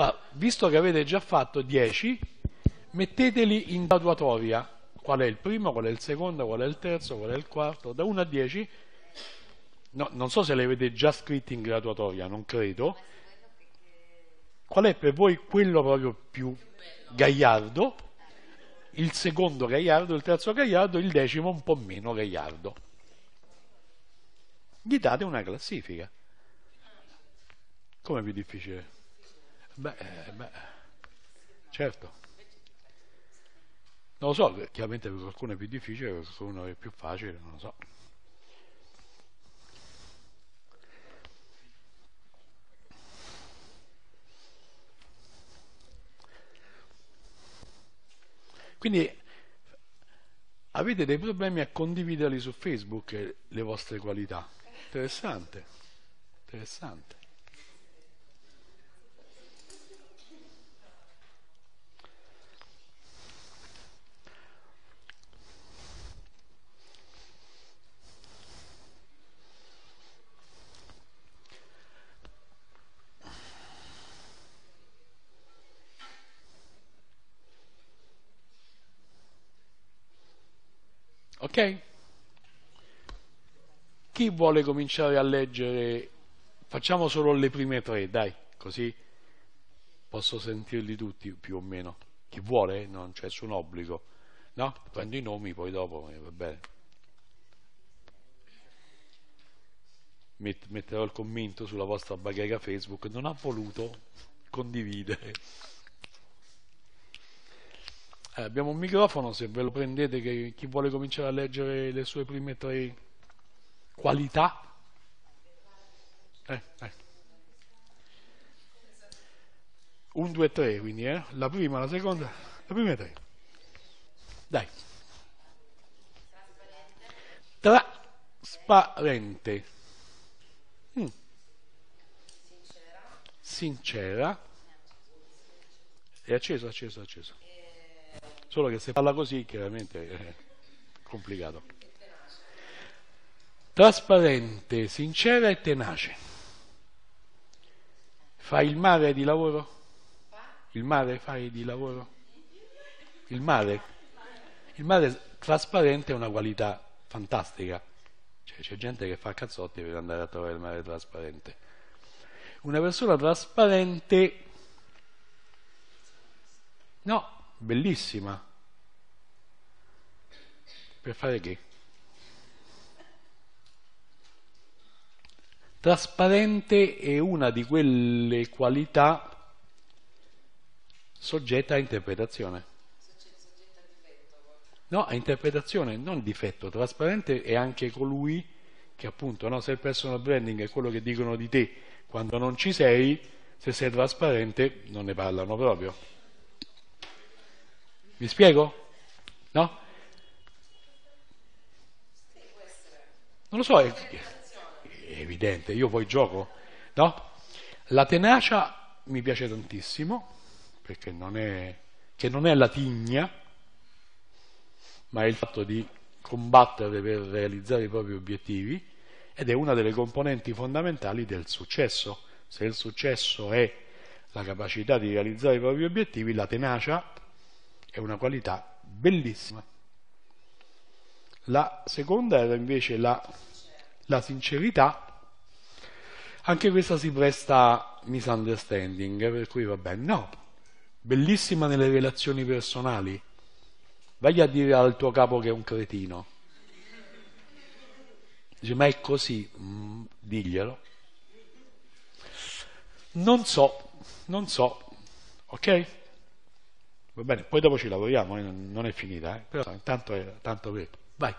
Allora, visto che avete già fatto dieci, metteteli in graduatoria. Qual è il primo, qual è il secondo, qual è il terzo, qual è il quarto, da uno a dieci. No, non so se li avete già scritti in graduatoria, non credo. Qual è per voi quello proprio più gagliardo? Il secondo gagliardo, il terzo gagliardo, il decimo un po' meno gagliardo. Gli date una classifica. Come più difficile? Beh, beh, certo. Non lo so, chiaramente per qualcuno è più difficile, per qualcuno è più facile, non lo so. Quindi avete dei problemi a condividerli su Facebook, le vostre qualità. Interessante, interessante. Ok? Chi vuole cominciare a leggere? Facciamo solo le prime tre, dai, così posso sentirli tutti più o meno. Chi vuole, non c'è nessun obbligo, no? Prendo i nomi, poi dopo va bene. Met- metterò il commento sulla vostra bagarra Facebook. Non ha voluto condividere. Eh, abbiamo un microfono, se ve lo prendete, che chi vuole cominciare a leggere le sue prime tre qualità. Eh, eh. uno, due, tre, quindi eh? La prima, la seconda, la prima e tre. Dai. Trasparente. Mm. Sincera. È acceso, acceso, acceso. Solo che se parla così chiaramente è complicato. Trasparente, sincera e tenace. Fai il mare di lavoro? Il mare fai di lavoro? Il mare? Il mare trasparente è una qualità fantastica. Cioè, c'è gente che fa cazzotti per andare a trovare il mare trasparente. Una persona trasparente... No, bellissima. Per fare che? Trasparente è una di quelle qualità soggetta a interpretazione. No, a interpretazione, non difetto. Trasparente è anche colui che appunto, no, se il personal branding è quello che dicono di te quando non ci sei, se sei trasparente non ne parlano proprio. Mi spiego? No? Non lo so, è... evidente, io poi gioco, no? La tenacia mi piace tantissimo perché non è che non è la tigna, ma è il fatto di combattere per realizzare i propri obiettivi, ed è una delle componenti fondamentali del successo. Se il successo è la capacità di realizzare i propri obiettivi, la tenacia è una qualità bellissima. La seconda era invece la La sincerità. Anche questa si presta a misunderstanding, per cui va bene. No, bellissima nelle relazioni personali. Vai a dire al tuo capo che è un cretino. Dice, ma è così, mm, diglielo. Non so, non so, ok? Va bene, poi dopo ci lavoriamo, non è finita, eh? Però intanto è tanto per... Vai.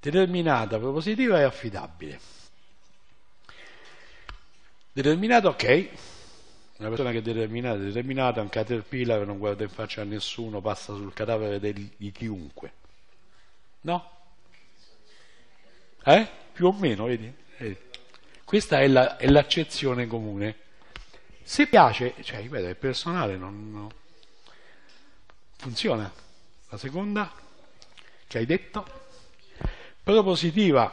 Determinata, propositiva e affidabile. Determinata, ok, una persona che è determinata, determinata, un caterpillar che non guarda in faccia a nessuno, passa sul cadavere del, di chiunque, no? Eh? Più o meno, vedi? vedi? Questa è, la, è l'accezione comune. Se piace, cioè ripeto, è personale, non, non funziona. La seconda che hai detto? Propositiva,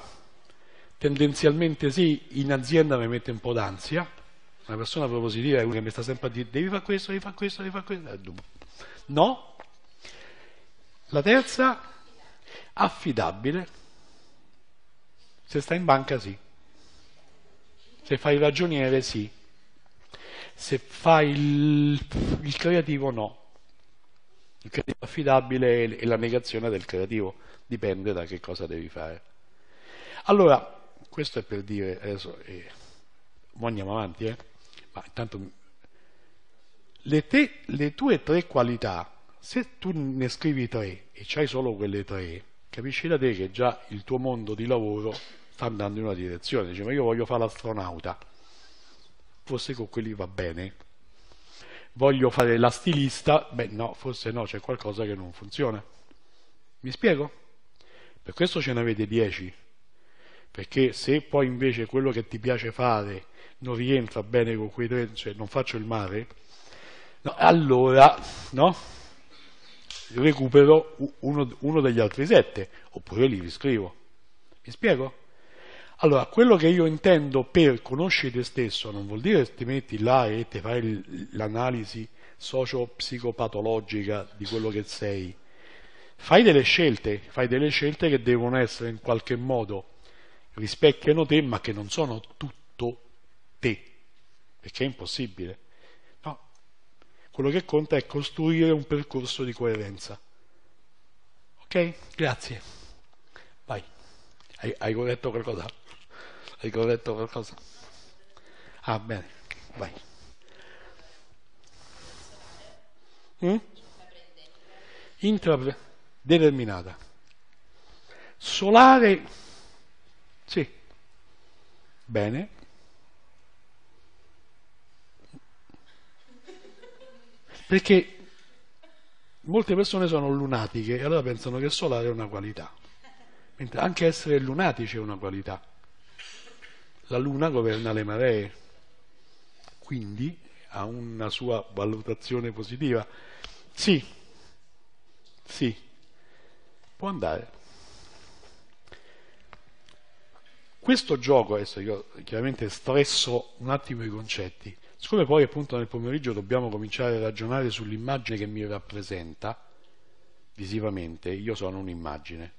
Tendenzialmente sì, in azienda mi mette un po' d'ansia. Una persona propositiva è una che mi sta sempre a dire devi fare questo, devi fare questo, devi fare questo. No. La terza, affidabile. Se sta in banca sì. Se fai il ragioniere sì. Se fai il, il creativo no. Il creativo affidabile è la negazione del creativo. Dipende da che cosa devi fare. Allora, questo è per dire, adesso eh, andiamo avanti, eh? Ma intanto le, te, le tue tre qualità, se tu ne scrivi tre e c'hai solo quelle tre, capisci da te che già il tuo mondo di lavoro sta andando in una direzione. Dici, ma io voglio fare l'astronauta, forse con quelli va bene. Voglio fare la stilista, beh no, forse no, c'è qualcosa che non funziona. Mi spiego? Per questo ce ne avete dieci. Perché se poi invece quello che ti piace fare non rientra bene con quei tre, cioè non faccio il mare, no, allora no, recupero uno, uno degli altri sette, oppure li riscrivo. Mi spiego? Allora, quello che io intendo per conosci te stesso non vuol dire che ti metti là e ti fai l'analisi socio-psicopatologica di quello che sei. Fai delle scelte, fai delle scelte che devono essere in qualche modo rispecchiano te, ma che non sono tutto te, perché è impossibile. No, quello che conta è costruire un percorso di coerenza. Ok? Grazie. Vai. Hai, hai corretto qualcosa? Hai corretto qualcosa? Ah, bene. Vai. Mm? Intraprendente. Determinata. Solare. Sì, bene. Perché molte persone sono lunatiche e allora pensano che il solare è una qualità, mentre anche essere lunatici è una qualità. La luna governa le maree, quindi ha una sua valutazione positiva. Sì, sì, può andare. Questo gioco, adesso io chiaramente stresso un attimo i concetti, siccome poi appunto nel pomeriggio dobbiamo cominciare a ragionare sull'immagine che mi rappresenta visivamente, io sono un'immagine,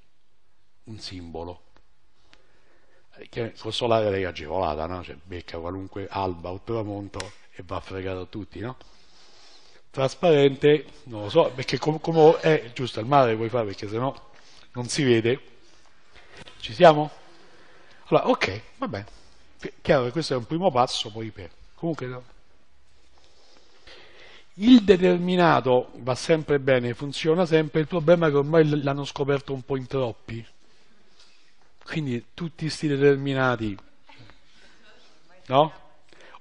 un simbolo, che col solare è agevolata, no? Cioè, becca qualunque alba o tramonto e va fregato a tutti, no? Trasparente, non lo so, perché com com è giusto, al mare puoi fare perché sennò non si vede. Ci siamo? Allora, ok, va bene, chiaro che questo è un primo passo, poi per. Comunque, no. Il determinato va sempre bene, funziona sempre, il problema è che ormai l'hanno scoperto un po' in troppi, quindi tutti questi determinati, no?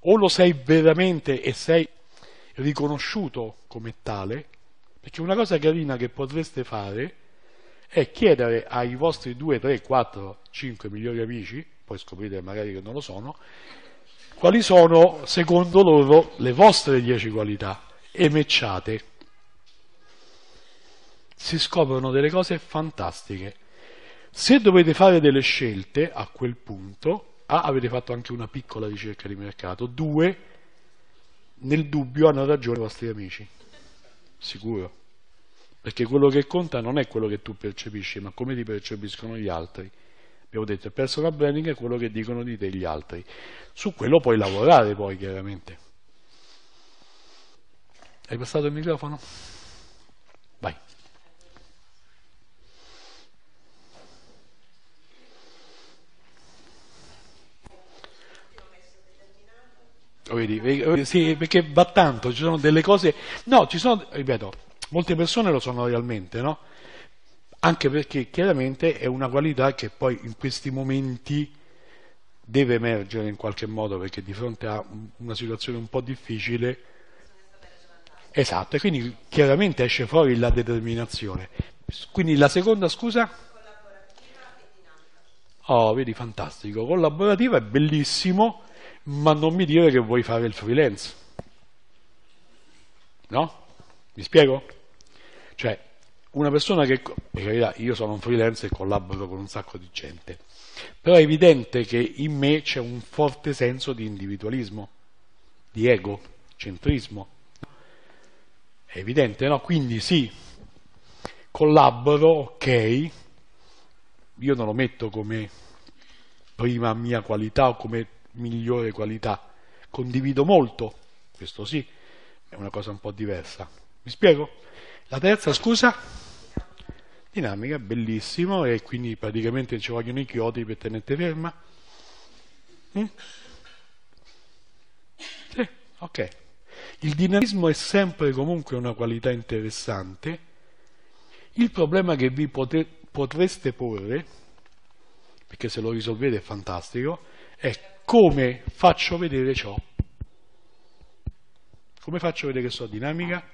O lo sei veramente e sei riconosciuto come tale, perché una cosa carina che potreste fare è chiedere ai vostri due, tre, quattro, cinque migliori amici, poi scoprite magari che non lo sono, quali sono secondo loro le vostre dieci qualità e matchate. Si scoprono delle cose fantastiche. Se dovete fare delle scelte a quel punto, A, avete fatto anche una piccola ricerca di mercato, due, nel dubbio hanno ragione i vostri amici, sicuro. Perché quello che conta non è quello che tu percepisci, ma come ti percepiscono gli altri. Abbiamo detto, il personal branding è quello che dicono di te gli altri. Su quello puoi lavorare poi, chiaramente. Hai passato il microfono? Vai. Vedi, sì, perché va tanto, ci sono delle cose... No, ci sono, ripeto... Molte persone lo sono realmente, no? Anche perché chiaramente è una qualità che poi in questi momenti deve emergere in qualche modo, perché di fronte a una situazione un po' difficile, esatto, e quindi chiaramente esce fuori la determinazione. Quindi la seconda, scusa? Oh, vedi, fantastico. Collaborativa è bellissimo, ma non mi dire che vuoi fare il freelance, no? Mi spiego? Cioè, una persona che, per carità, io sono un freelance e collaboro con un sacco di gente, però è evidente che in me c'è un forte senso di individualismo, di ego, centrismo, è evidente, no? Quindi sì, collaboro, ok, io non lo metto come prima mia qualità o come migliore qualità, condivido molto, questo sì, è una cosa un po' diversa, mi spiego? La terza, scusa? Dinamica, bellissimo, e quindi praticamente non ci vogliono i chiodi per tenerte ferma. Mm? Sì, ok. Il dinamismo è sempre comunque una qualità interessante. Il problema che vi potre, potreste porre, perché se lo risolvete è fantastico, è come faccio vedere ciò. Come faccio vedere che so dinamica?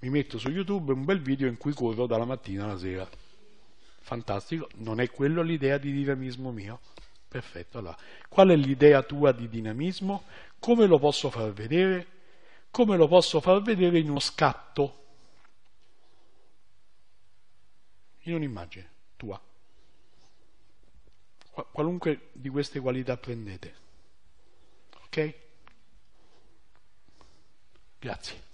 Mi metto su YouTube un bel video in cui corro dalla mattina alla sera. Fantastico, non è quello l'idea di dinamismo mio? Perfetto, allora. Qual è l'idea tua di dinamismo? Come lo posso far vedere? Come lo posso far vedere in uno scatto? In un'immagine tua. Qualunque di queste qualità prendete. Ok? Grazie.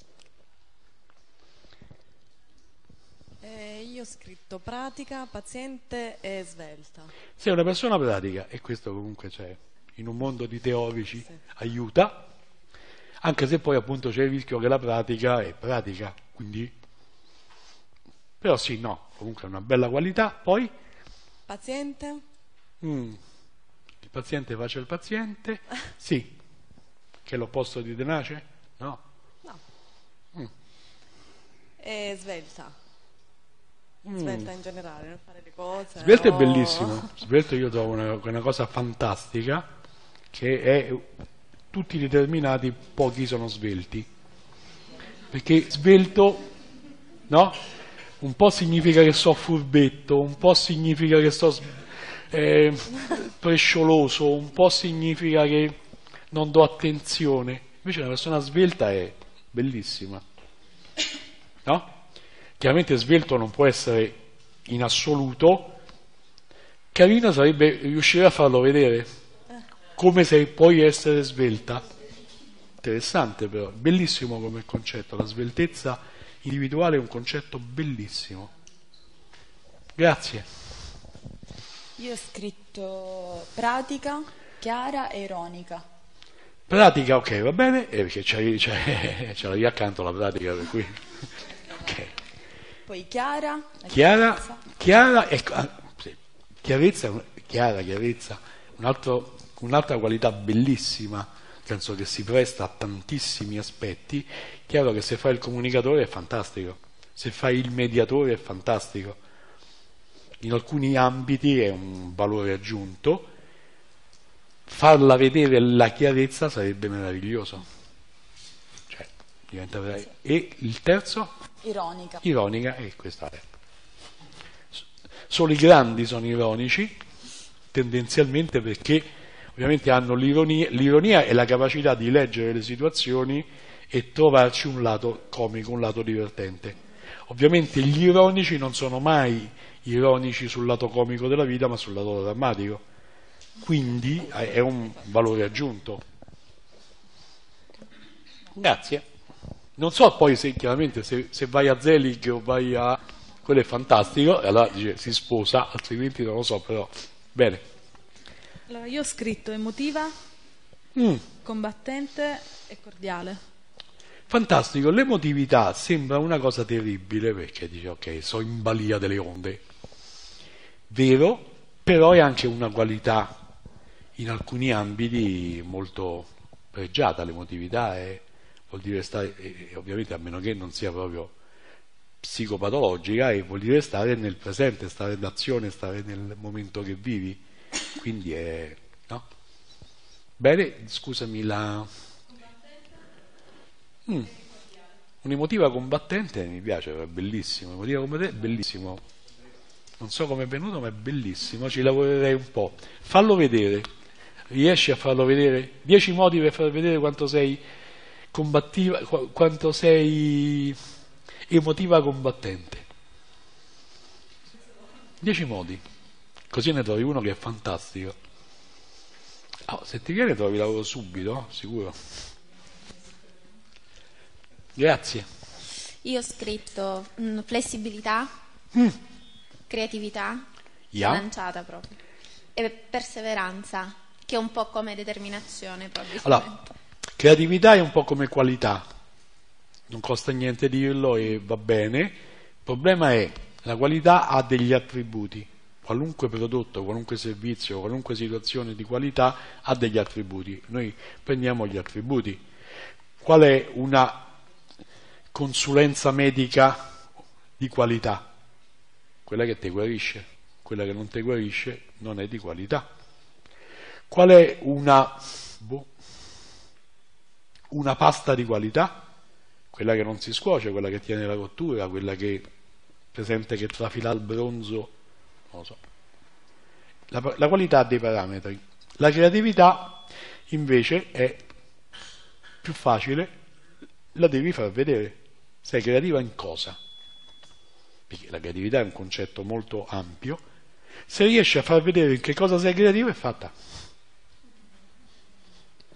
Eh, io ho scritto pratica, paziente e svelta. Sei una persona pratica, e questo comunque c'è, in un mondo di teorici, sì, aiuta, anche se poi appunto c'è il rischio che la pratica è pratica, quindi... Però sì, no, comunque è una bella qualità. Poi? Paziente. Mm. Il paziente faccia il paziente. Sì. Che è l'opposto di tenace? No. No. Mm. E svelta. Svelta in generale, non fare le cose. Svelta, no, è bellissimo. Svelta io trovo una, una cosa fantastica, che è tutti determinati, pochi sono svelti. Perché svelto, no? Un po' significa che so furbetto, un po' significa che so eh, prescioloso, un po' significa che non do attenzione. Invece una persona svelta è bellissima, no? Chiaramente svelto non può essere in assoluto, carina sarebbe riuscire a farlo vedere, come se puoi essere svelta. Interessante però, bellissimo come concetto, la sveltezza individuale è un concetto bellissimo. Grazie. Io ho scritto pratica, chiara e ironica. Pratica, ok, va bene, eh, perché c'è la lì accanto la pratica, per cui... Okay. Poi chiara, chiara, chiara, ecco, chiarezza, chiara, chiarezza, un'altra un qualità bellissima, nel senso che si presta a tantissimi aspetti. Chiaro che se fai il comunicatore è fantastico, se fai il mediatore è fantastico, in alcuni ambiti è un valore aggiunto, farla vedere la chiarezza sarebbe meraviglioso, cioè diventa veramente... E il terzo? Ironica. Ironica, e eh, questa è. Solo i grandi sono ironici, tendenzialmente, perché ovviamente hanno l'ironia, l'ironia è la capacità di leggere le situazioni e trovarci un lato comico, un lato divertente. Ovviamente gli ironici non sono mai ironici sul lato comico della vita, ma sul lato drammatico. Quindi è un valore aggiunto. Grazie. Non so poi se chiaramente se, se vai a Zelig o vai a... quello è fantastico, e allora dice, si sposa, altrimenti non lo so, però... Bene. Allora, io ho scritto emotiva, mm. combattente e cordiale. Fantastico, l'emotività sembra una cosa terribile, perché dice, ok, so in balia delle onde. Vero, però è anche una qualità in alcuni ambiti molto pregiata, l'emotività è... vuol dire stare, e ovviamente a meno che non sia proprio psicopatologica, e vuol dire stare nel presente, stare in azione, stare nel momento che vivi, quindi è, no? Bene, scusami, la mm. un'emotiva combattente mi piace, è bellissimo, emotiva combattente è bellissimo, non so come è venuto ma è bellissimo, ci lavorerei un po', fallo vedere, riesci a farlo vedere? Dieci modi per far vedere quanto sei combattiva, quanto sei emotiva combattente. dieci modi, così ne trovi uno che è fantastico. Oh, se ti viene trovi lavoro subito, sicuro. Grazie. Io ho scritto mh, flessibilità, mm. creatività, yeah. lanciata proprio, e perseveranza, che è un po' come determinazione proprio. Allora, creatività è un po' come qualità, non costa niente dirlo e va bene. Il problema è la qualità ha degli attributi, qualunque prodotto, qualunque servizio, qualunque situazione di qualità ha degli attributi. Noi prendiamo gli attributi. Qual è una consulenza medica di qualità? Quella che ti guarisce, quella che non ti guarisce non è di qualità. Qual è una, boh, una pasta di qualità? Quella che non si scuoce, quella che tiene la cottura, quella che presente che trafila il bronzo, non lo so. La, la qualità ha dei parametri. La creatività invece è più facile, la devi far vedere. Sei creativa in cosa? Perché la creatività è un concetto molto ampio. Se riesci a far vedere in che cosa sei creativo, è fatta.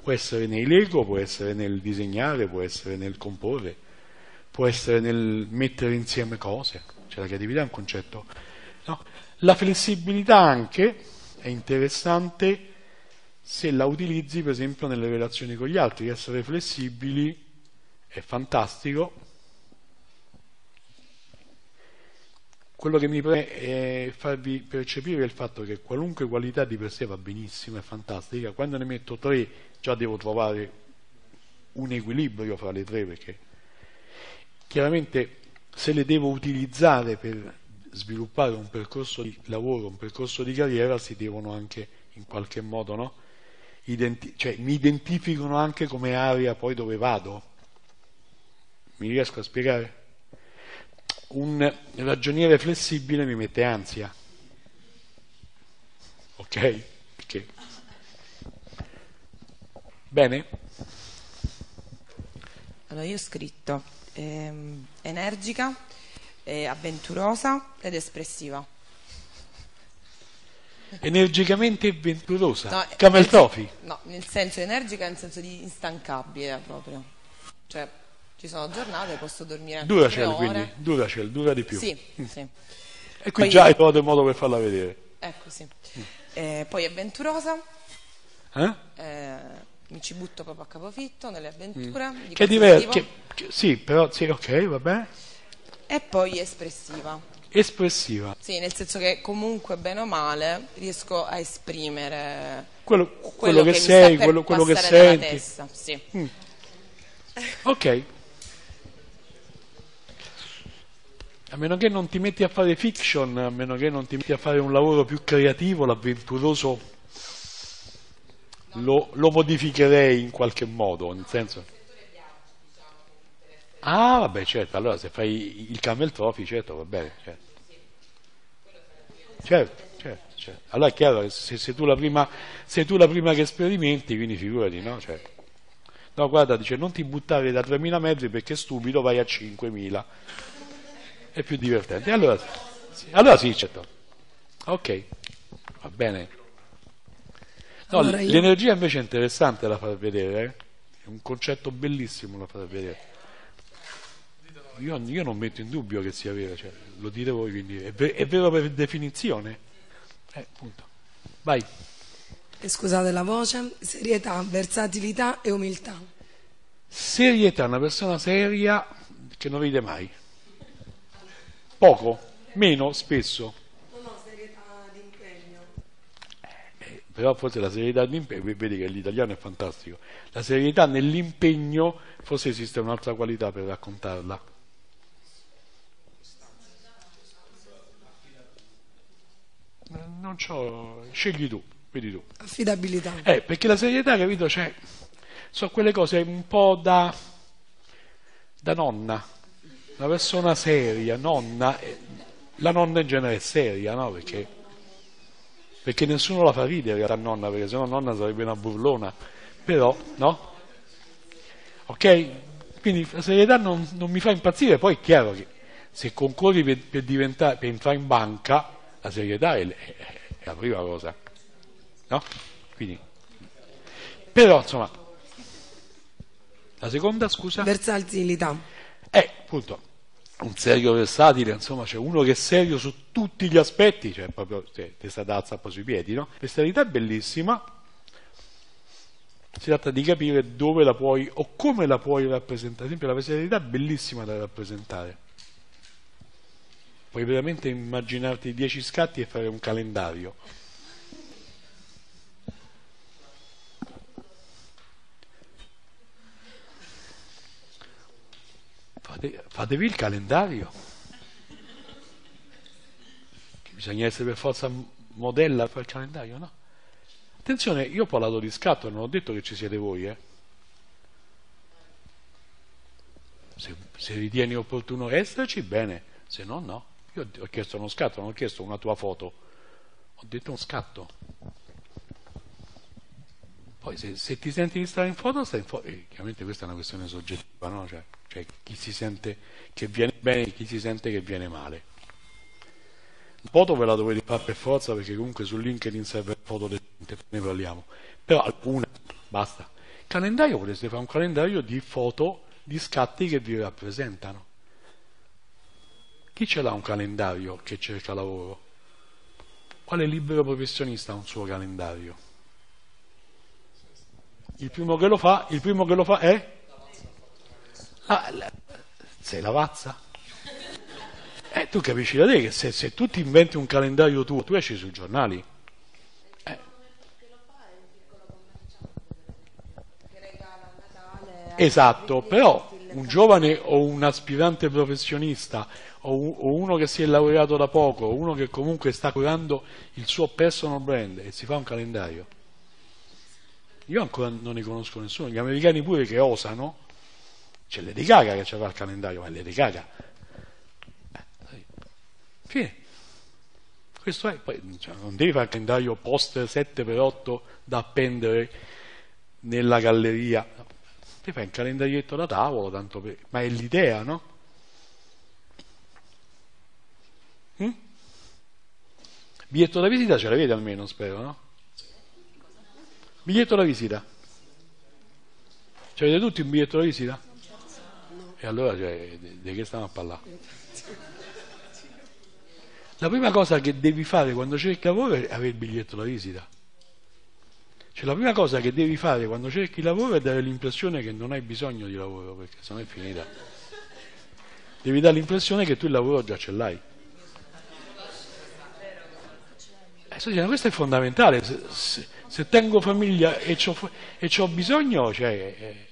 Può essere nei Lego, può essere nel disegnare, può essere nel comporre, può essere nel mettere insieme cose. Cioè la creatività è un concetto, no? La flessibilità anche è interessante se la utilizzi per esempio nelle relazioni con gli altri. Essere flessibili è fantastico. Quello che mi preme è farvi percepire il fatto che qualunque qualità di per sé va benissimo, è fantastica. Quando ne metto tre già devo trovare un equilibrio fra le tre, perché chiaramente se le devo utilizzare per sviluppare un percorso di lavoro, un percorso di carriera, si devono anche in qualche modo, no? Identi- cioè, mi identificano anche come area poi dove vado. Mi riesco a spiegare? Un ragioniere flessibile mi mette ansia, ok? Perché? Bene? Allora io ho scritto ehm, energica, eh, avventurosa ed espressiva. Energicamente avventurosa? No, Camel Trophy? No, nel senso energica, nel senso di instancabile proprio, cioè ci sono giornate, posso dormire anche dura cell, quindi, dura cell, dura di più. Sì, mm. sì. E qui poi già hai trovato il modo per farla vedere. Ecco, sì. Mm. Eh, poi avventurosa. Eh? Eh, mi ci butto proprio a capofitto nelle avventure. Mm. Che diverso. Sì, però, sì, ok, va bene. E poi espressiva. Espressiva. Sì, nel senso che comunque, bene o male, riesco a esprimere quello, quello, quello che, che sei, quello, quello che senti. Testa, sì. Mm. Ok. A meno che non ti metti a fare fiction, a meno che non ti metti a fare un lavoro più creativo, l'avventuroso lo, lo modificherei in qualche modo, nel senso. Ah, vabbè, certo, allora se fai il Camel Trophy, certo, va bene, certo. Certo, certo, certo. Allora è chiaro che se, se tu la prima, sei tu la prima che sperimenti, quindi figurati, no? Cioè, no, guarda, dice, non ti buttare da tremila metri perché stupido, vai a cinquemila. È più divertente. Allora sì, allora sì, certo. Ok, va bene. No, allora io... L'energia invece è interessante da far vedere, eh? È un concetto bellissimo da far vedere. Io, io non metto in dubbio che sia vero, cioè, lo dite voi, quindi è, ver è vero per definizione. Eh, punto. Vai. E scusate la voce, serietà, versatilità e umiltà. Serietà, una persona seria che non ride mai. Poco, meno, spesso. No, no, serietà d'impegno. Eh, però forse la serietà d'impegno, vedi che l'italiano è fantastico, la serietà nell'impegno forse esiste un'altra qualità per raccontarla. Non c'ho, scegli tu, vedi tu. Affidabilità. Eh, perché la serietà, capito, c'è, so quelle cose un po' da, da nonna. Una persona seria, nonna, la nonna in genere è seria, no? Perché, perché nessuno la fa ridere la nonna, perché sennò nonna sarebbe una burlona, però, no? Ok? Quindi la serietà non, non mi fa impazzire, poi è chiaro che se concorri per, per, diventare, per entrare in banca la serietà è la prima cosa, no? Quindi, però insomma, la seconda, scusa, versatilità, eh, appunto, un serio versatile, insomma, c'è uno che è serio su tutti gli aspetti, cioè proprio cioè, testa d'alza, poi sui piedi, no? Versatilità è bellissima, si tratta di capire dove la puoi o come la puoi rappresentare. Ad esempio la versatilità è bellissima da rappresentare, puoi veramente immaginarti dieci scatti e fare un calendario. Fate, fatevi il calendario, che bisogna essere per forza modella per il calendario, no? Attenzione, io ho parlato di scatto, non ho detto che ci siete voi, eh. Se, se ritieni opportuno esserci, bene, se no no. Io ho chiesto uno scatto, non ho chiesto una tua foto, ho detto un scatto. Poi se, se ti senti di stare in foto, stai in foto. Eh, chiaramente questa è una questione soggettiva, no? Cioè, cioè chi si sente che viene bene e chi si sente che viene male. La foto ve la dovete fare per forza, perché comunque su LinkedIn serve foto del gente, ne parliamo, però alcune, basta. Calendario, potreste fare un calendario di foto, di scatti che vi rappresentano. Chi ce l'ha un calendario che cerca lavoro? Quale libero professionista ha un suo calendario? Il primo che lo fa, il primo che lo fa è? Ah, la... sei la pazza? Eh, tu capisci da te che se, se tu ti inventi un calendario tuo, tu esci sui giornali. Eh. Esatto, però un giovane o un aspirante professionista o, un, o uno che si è laureato da poco, o uno che comunque sta curando il suo personal brand e si fa un calendario. Io ancora non ne conosco nessuno, gli americani pure che osano, ce le ricaga che ci fa il calendario, ma le ricaga. Fine. Questo è, poi, cioè, non devi fare il calendario poster sette per otto da appendere nella galleria, no. Ti fai un calendarietto da tavolo, tanto per... ma è l'idea, no? Hm? Biglietto da visita ce l'avete almeno, spero, no? Biglietto da visita, ce l'avete tutti un biglietto da visita? E allora cioè, di che stiamo a parlare? La prima cosa che devi fare quando cerchi lavoro è avere il biglietto da visita. Cioè la prima cosa che devi fare quando cerchi lavoro è dare l'impressione che non hai bisogno di lavoro, perché sennò è finita. Devi dare l'impressione che tu il lavoro già ce l'hai. Eh, questo è fondamentale. Se, se, se tengo famiglia e c'ho bisogno, cioè, eh,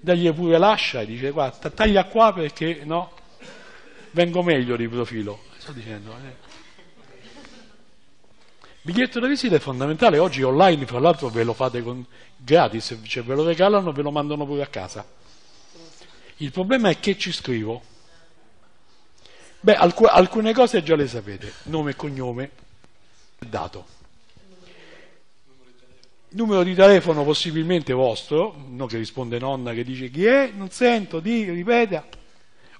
dagli pure lascia, dice guarda, taglia qua perché no, vengo meglio di profilo. Sto dicendo, eh. Biglietto da visita è fondamentale. Oggi online, fra l'altro, ve lo fate con, gratis, cioè ve lo regalano, ve lo mandano pure a casa. Il problema è che ci scrivo. Beh, alc alcune cose già le sapete: nome e cognome, dato, numero di telefono possibilmente vostro, no, che risponde nonna che dice chi è, non sento, di ripeta,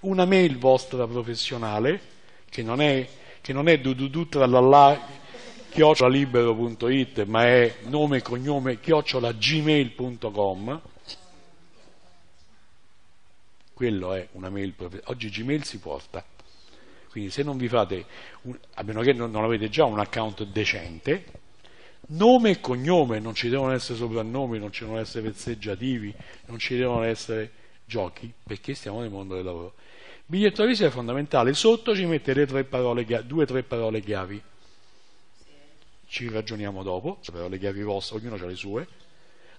una mail vostra professionale. Che non è, che non è dududu tra la la chiocciola libero punto it, ma è nome e cognome chiocciola gmail punto com. Quello è una mail. Oggi Gmail si porta, quindi se non vi fate un, a meno che non, non avete già un account decente, nome e cognome, non ci devono essere soprannomi, non ci devono essere vezzeggiativi, non ci devono essere giochi, perché stiamo nel mondo del lavoro. Biglietto da visita è fondamentale, sotto ci mettete tre parole, due o tre parole chiavi, ci ragioniamo dopo, però le chiavi vostre, ognuno ha le sue,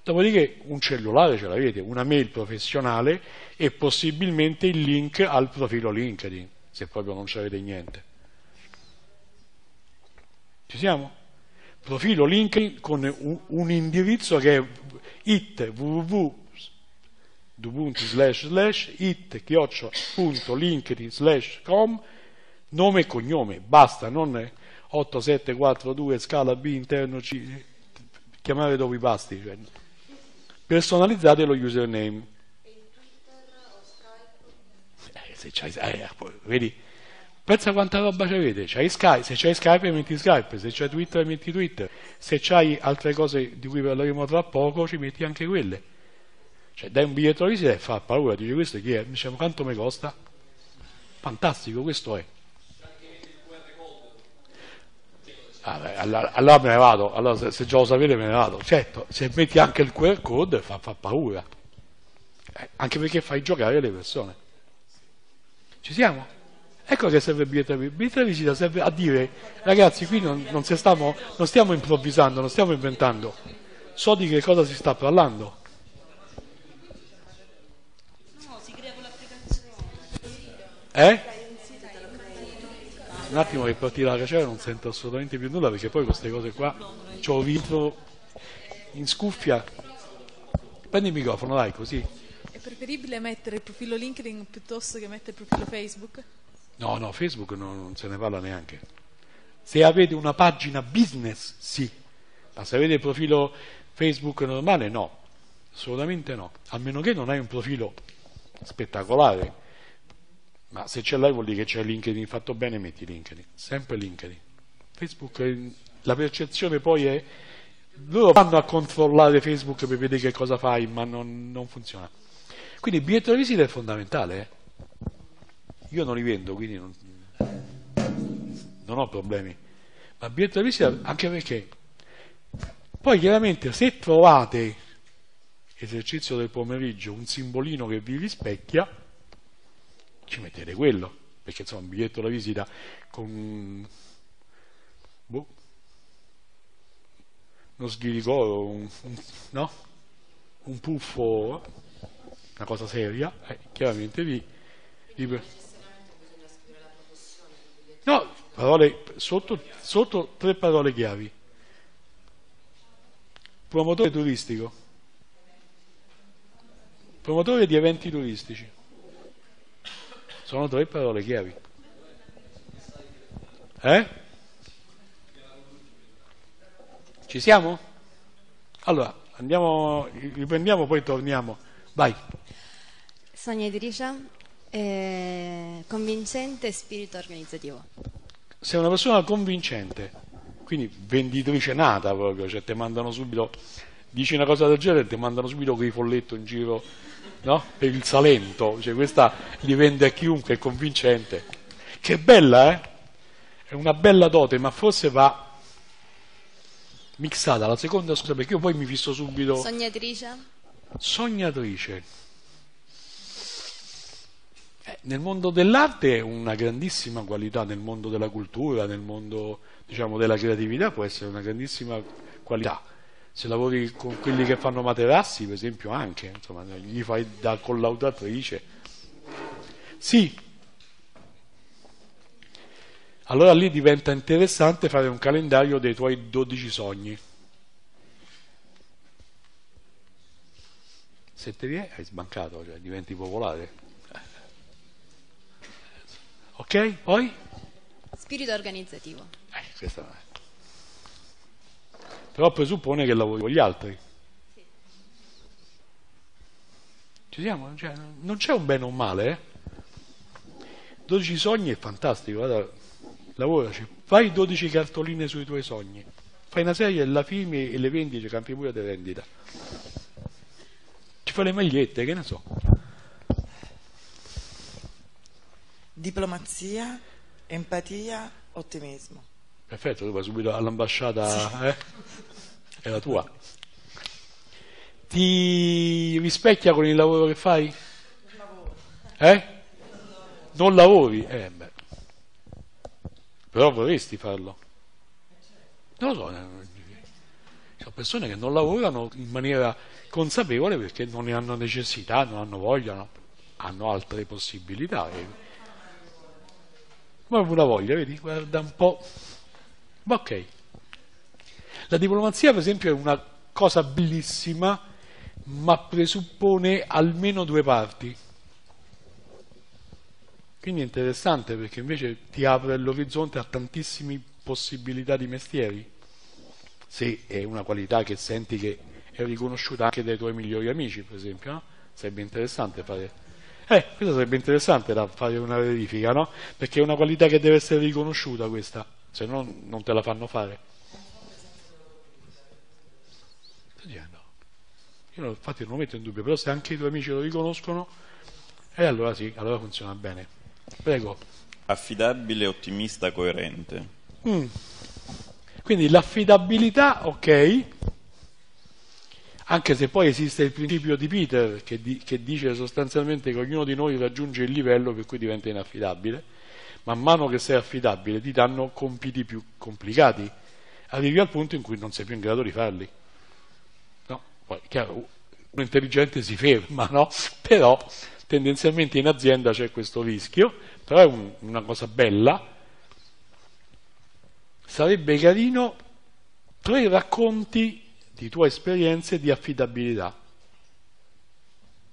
dopodiché un cellulare ce l'avete, una mail professionale e possibilmente il link al profilo LinkedIn, se proprio non c'avete niente. Ci siamo? Profilo LinkedIn con un indirizzo che è it, www. Slash slash it chioccio.linkedin slash com, nome e cognome, basta, non otto sette quattro due scala B interno C, chiamare dopo i pasti, cioè. Personalizzate lo username. E Twitter o Skype? Eh, se c'hai, eh, vedi, Pensa quanta roba c'avete, c'hai Skype, se c'hai Skype metti Skype, se c'hai Twitter metti Twitter, se c'hai altre cose di cui parleremo tra poco ci metti anche quelle. Cioè dai un biglietto alla visita e fa paura, dice questo chi è? Diciamo quanto mi costa? Fantastico, questo è. Ah, beh, allora, allora me ne vado, allora se, se già lo sapete me ne vado, certo, se metti anche il Q R code fa, fa paura, eh, anche perché fai giocare le persone. Ci siamo? Ecco che serve il biglietto di visita, visita serve a dire ragazzi qui non, non, si stiamo, non stiamo improvvisando, non stiamo inventando, so di che cosa si sta parlando. No, si crea con l'applicazione. Eh? Un attimo che partita la cacera non sento assolutamente più nulla perché poi queste cose qua c'ho vitro in scuffia. Prendi il microfono, dai, così. È preferibile mettere il profilo LinkedIn piuttosto che mettere il profilo Facebook? No, no, Facebook no, non se ne parla neanche. Se avete una pagina business, sì. Ma se avete il profilo Facebook normale, no. Assolutamente no. A meno che non hai un profilo spettacolare. Ma se ce l'hai vuol dire che c'è LinkedIn fatto bene, metti LinkedIn, sempre LinkedIn. Facebook, la percezione poi è, loro vanno a controllare Facebook per vedere che cosa fai, ma non, non funziona. Quindi il biglietto di visita è fondamentale, eh? Io non li vendo, quindi non, non ho problemi, ma il biglietto di visita anche perché poi chiaramente se trovate, esercizio del pomeriggio, un simbolino che vi rispecchia, ci mettete quello, perché insomma un biglietto alla visita con boh, uno sghiricolo, un, un, no? un puffo, una cosa seria, eh, chiaramente vi, vi... No, parole, sotto, sotto tre parole chiavi. Promotore turistico. Promotore di eventi turistici. Sono tre parole chiavi. Eh? Ci siamo? Allora, andiamo, riprendiamo, poi torniamo. Vai. Sonia Idriscia, eh, convincente e spirito organizzativo. Sei una persona convincente, quindi venditrice nata proprio, cioè ti mandano subito, dici una cosa del genere e ti mandano subito quei folletto in giro. No? Per il Salento, cioè questa li vende a chiunque, è convincente. Che bella, eh? È una bella dote, ma forse va mixata. La seconda, scusa, perché io poi mi fisso subito. Sognatrice? Sognatrice. Eh, nel mondo dell'arte è una grandissima qualità, nel mondo della cultura, nel mondo diciamo della creatività può essere una grandissima qualità. Se lavori con quelli che fanno materassi, per esempio, anche, insomma, gli fai da collaudatrice. Sì. Allora lì diventa interessante fare un calendario dei tuoi dodici sogni. Se te li hai, hai sbancato, cioè diventi popolare. Ok, poi? Spirito organizzativo. Eh, questa è... Però presuppone che lavori con gli altri. Sì. Ci siamo? Cioè, non c'è un bene o un male, eh? dodici sogni è fantastico, guarda, lavoraci, fai dodici cartoline sui tuoi sogni, fai una serie, la firmi e le vendi, campi pure di vendita. Ci fai le magliette, che ne so. Diplomazia, empatia, ottimismo. Perfetto, tu vai subito all'ambasciata, eh? È la tua. Ti rispecchia con il lavoro che fai? Eh? Non lavori? Eh beh. Però vorresti farlo. Non lo so, ci sono persone che non lavorano in maniera consapevole perché non ne hanno necessità, non hanno voglia, no? Hanno altre possibilità. Ma ho una voglia, vedi? Guarda un po'. Ma ok, la diplomazia per esempio è una cosa bellissima, ma presuppone almeno due parti, quindi è interessante perché invece ti apre l'orizzonte a tantissime possibilità di mestieri, se è una qualità che senti che è riconosciuta anche dai tuoi migliori amici per esempio, no? Sarebbe interessante fare Eh, questo sarebbe interessante da fare una verifica, no? Perché è una qualità che deve essere riconosciuta questa, se no non te la fanno fare. Io infatti non lo metto in dubbio, però se anche i tuoi amici lo riconoscono, e eh, allora sì, allora funziona bene. Prego. Affidabile, ottimista, coerente. Mm. Quindi l'affidabilità, ok, anche se poi esiste il principio di Peter che, di, che dice sostanzialmente che ognuno di noi raggiunge il livello per cui diventa inaffidabile. Man mano che sei affidabile ti danno compiti più complicati, arrivi al punto in cui non sei più in grado di farli. No? Poi, chiaro, uno intelligente si ferma, no? Però tendenzialmente in azienda c'è questo rischio, però è un, una cosa bella. Sarebbe carino tre racconti di tue esperienze di affidabilità,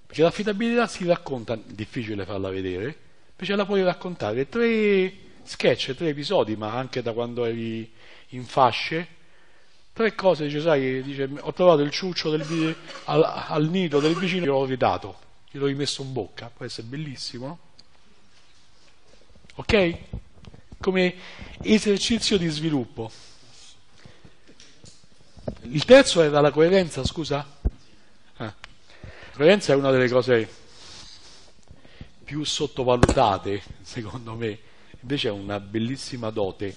perché l'affidabilità si racconta, è difficile farla vedere, invece la puoi raccontare. Tre sketch, tre episodi, ma anche da quando eri in fasce, tre cose. Dice, sai, dice, ho trovato il ciuccio del, al, al nido del vicino, gliel'ho ridato, gliel'ho rimesso in bocca. Può essere bellissimo, no? Ok? Come esercizio di sviluppo. Il terzo era la coerenza, scusa? Ah. La coerenza è una delle cose più sottovalutate, secondo me. Invece è una bellissima dote,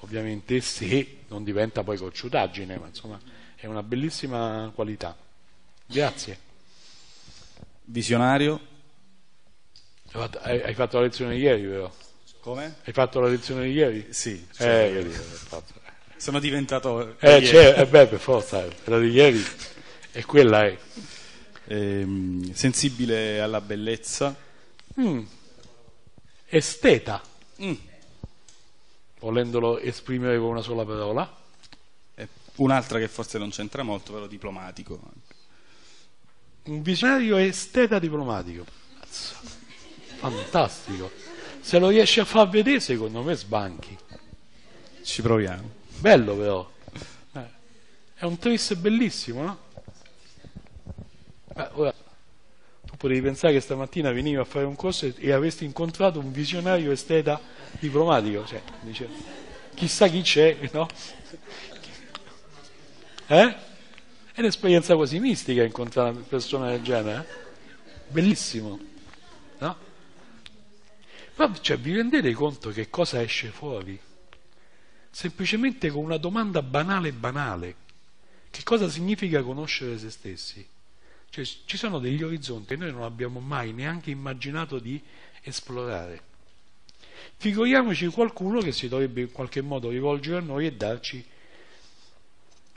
ovviamente, se non diventa poi cocciutaggine, ma insomma è una bellissima qualità. Grazie. Visionario? Hai fatto la lezione ieri, vero? Come? Hai fatto la lezione di ieri? Sì. Cioè, eh, fatto. Sono diventato... Eh, cioè, eh beh, per forza, quella di ieri e quella è... Ehm, sensibile alla bellezza. Mm. Esteta. Mm. Volendolo esprimere con una sola parola. Un'altra che forse non c'entra molto, però diplomatico. Un visionario esteta diplomatico. Fantastico. Se lo riesci a far vedere, secondo me sbanchi. Ci proviamo. Bello però. Eh, è un tris bellissimo, no? Eh, ora, tu potevi pensare che stamattina venivi a fare un corso e, e avresti incontrato un visionario esteta diplomatico. Cioè, dice, chissà chi c'è, no? Eh? È un'esperienza quasi mistica incontrare una persona del genere. Eh? Bellissimo, no? Ma cioè, vi rendete conto che cosa esce fuori? Semplicemente con una domanda banale banale. Che cosa significa conoscere se stessi? Cioè, ci sono degli orizzonti che noi non abbiamo mai neanche immaginato di esplorare. Figuriamoci qualcuno che si dovrebbe in qualche modo rivolgere a noi e darci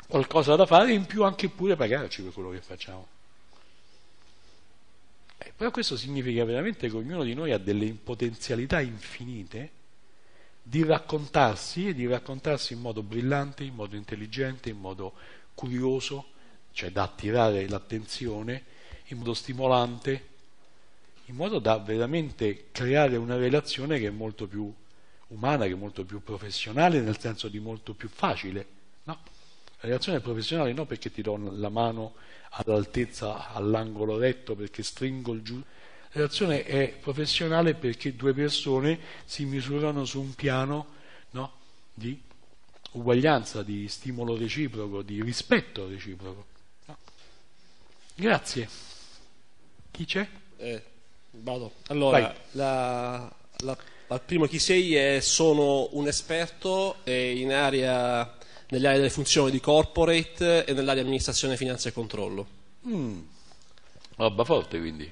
qualcosa da fare, e in più anche pure pagarci per quello che facciamo. Eh, però questo significa veramente che ognuno di noi ha delle potenzialità infinite di raccontarsi, e di raccontarsi in modo brillante, in modo intelligente, in modo curioso, cioè da attirare l'attenzione, in modo stimolante, in modo da veramente creare una relazione che è molto più umana, che è molto più professionale, nel senso di molto più facile, no? La relazione professionale no, perché ti do la mano all'altezza, all'angolo retto, perché stringo il giù. La relazione è professionale perché due persone si misurano su un piano, no, di uguaglianza, di stimolo reciproco, di rispetto reciproco. No. Grazie. Chi c'è? Eh, vado. Allora, la, la, al primo chi sei è sono un esperto e in area... nell'area delle funzioni di corporate e nell'area amministrazione, finanza e controllo. Mm. Roba forte, quindi.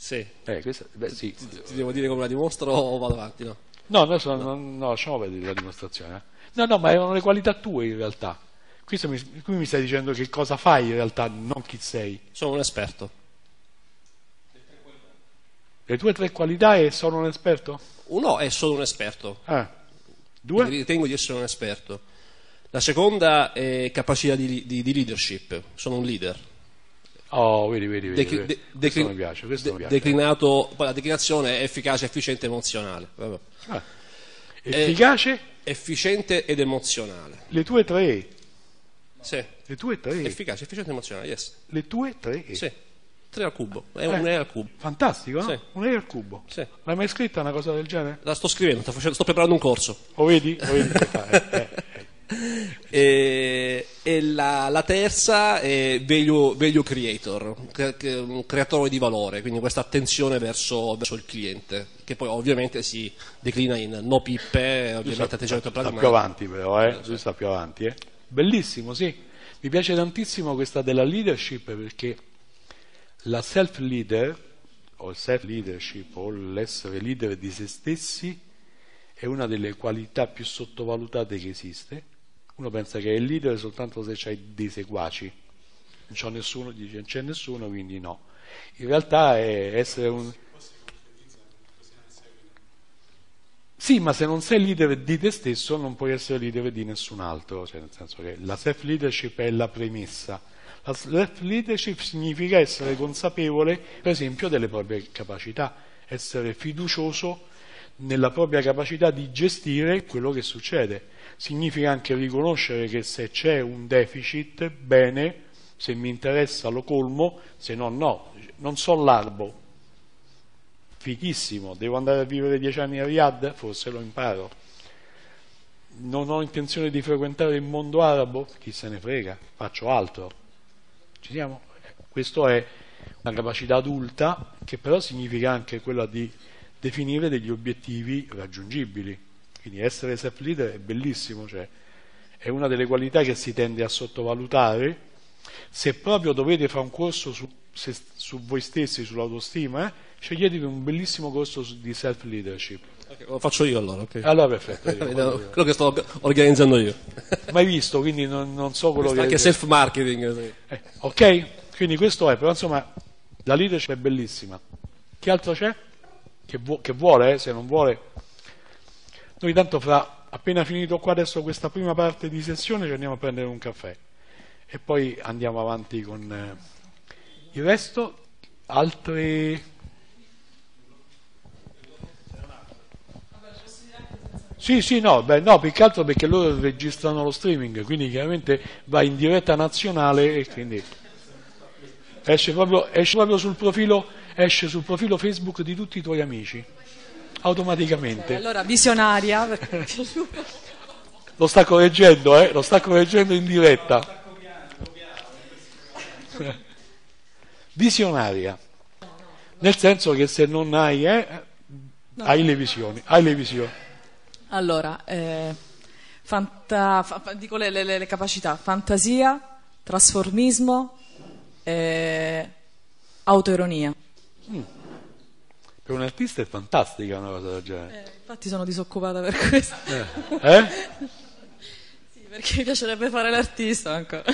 Sì. Eh, questa, beh, sì. Ti, ti devo dire come la dimostro o vado avanti? No, no, no, sono, no. no lasciamo vedere la dimostrazione. Eh. No, no, ma erano le qualità tue in realtà. Qui mi, qui mi stai dicendo che cosa fai in realtà, non chi sei. Sono un esperto. Le tue tre qualità e sono un esperto? Uno è solo un esperto. Ah. Due? Mi ritengo di essere un esperto. La seconda è capacità di, di, di leadership, sono un leader. Oh, vedi, vedi, vedi. Decri, de, declin, questo mi piace, questo de, mi piace. Declinato, poi la declinazione è efficace, efficiente, emozionale. Vabbè. Ah, efficace? È, efficiente ed emozionale. Le tue tre? Sì. Le tue tre? Efficace, efficiente, emozionale, yes. Le tue tre? Sì. tre al cubo, è eh, un E al cubo. Fantastico, no? Sì. Un E al cubo. Sì. L'hai mai scritta una cosa del genere? La sto scrivendo, sto, facendo, sto preparando un corso. Lo vedi? Lo vedi? eh, eh, eh. E, e la, la terza è value, value creator, un creatore di valore, quindi questa attenzione verso, verso il cliente, che poi ovviamente si declina in no pippe, ovviamente atteggiamento pragmatico. Sta più avanti però, eh? Lui sta più avanti, eh? Bellissimo, sì. Mi piace tantissimo questa della leadership, perché la self-leader o il self-leadership o l'essere leader di se stessi è una delle qualità più sottovalutate che esiste. Uno pensa che è il leader soltanto se c'hai dei seguaci, non c'ho nessuno, dice non c'è nessuno, quindi no. In realtà è essere un... Sì, ma se non sei leader di te stesso non puoi essere leader di nessun altro, cioè nel senso che la self-leadership è la premessa. La self-leadership significa essere consapevole, per esempio, delle proprie capacità, essere fiducioso nella propria capacità di gestire quello che succede. Significa anche riconoscere che se c'è un deficit, bene, se mi interessa lo colmo, se no no, non so l'arbo. Fichissimo, devo andare a vivere dieci anni a Riyadh? Forse lo imparo. Non ho intenzione di frequentare il mondo arabo? Chi se ne frega, faccio altro. Ci siamo? Questa è una capacità adulta che però significa anche quella di definire degli obiettivi raggiungibili. Quindi essere self-leader è bellissimo, cioè è una delle qualità che si tende a sottovalutare. Se proprio dovete fare un corso su, se, su voi stessi, sull'autostima, eh, sceglietevi un bellissimo corso di self-leadership. Okay, lo faccio io allora. Okay. Allora perfetto. Io, no, quello che sto organizzando io. Mai visto, quindi non, non so quello che... Anche self-marketing. Eh, ok? Quindi questo è, però insomma, la leadership è bellissima. Che altro c'è? Che, vu che vuole, eh, se non vuole. Noi tanto fra, appena finito qua adesso questa prima parte di sessione, ci andiamo a prendere un caffè. E poi andiamo avanti con eh, il resto. Altre... Sì, sì, no, beh, no, più che altro perché loro registrano lo streaming, quindi chiaramente va in diretta nazionale e quindi esce proprio, esce proprio sul profilo, esce sul profilo Facebook di tutti i tuoi amici, automaticamente. Allora, visionaria. Perché... Lo sta correggendo, eh? Lo sta correggendo in diretta. Visionaria, nel senso che se non hai, eh, hai le visioni, hai le visioni. Allora, eh, fanta, fa, dico le, le, le capacità, fantasia, trasformismo, eh, autoironia. Mm. Per un artista è fantastica una cosa del genere. Eh, infatti sono disoccupata per questo. Eh? eh? Sì, perché mi piacerebbe fare l'artista ancora.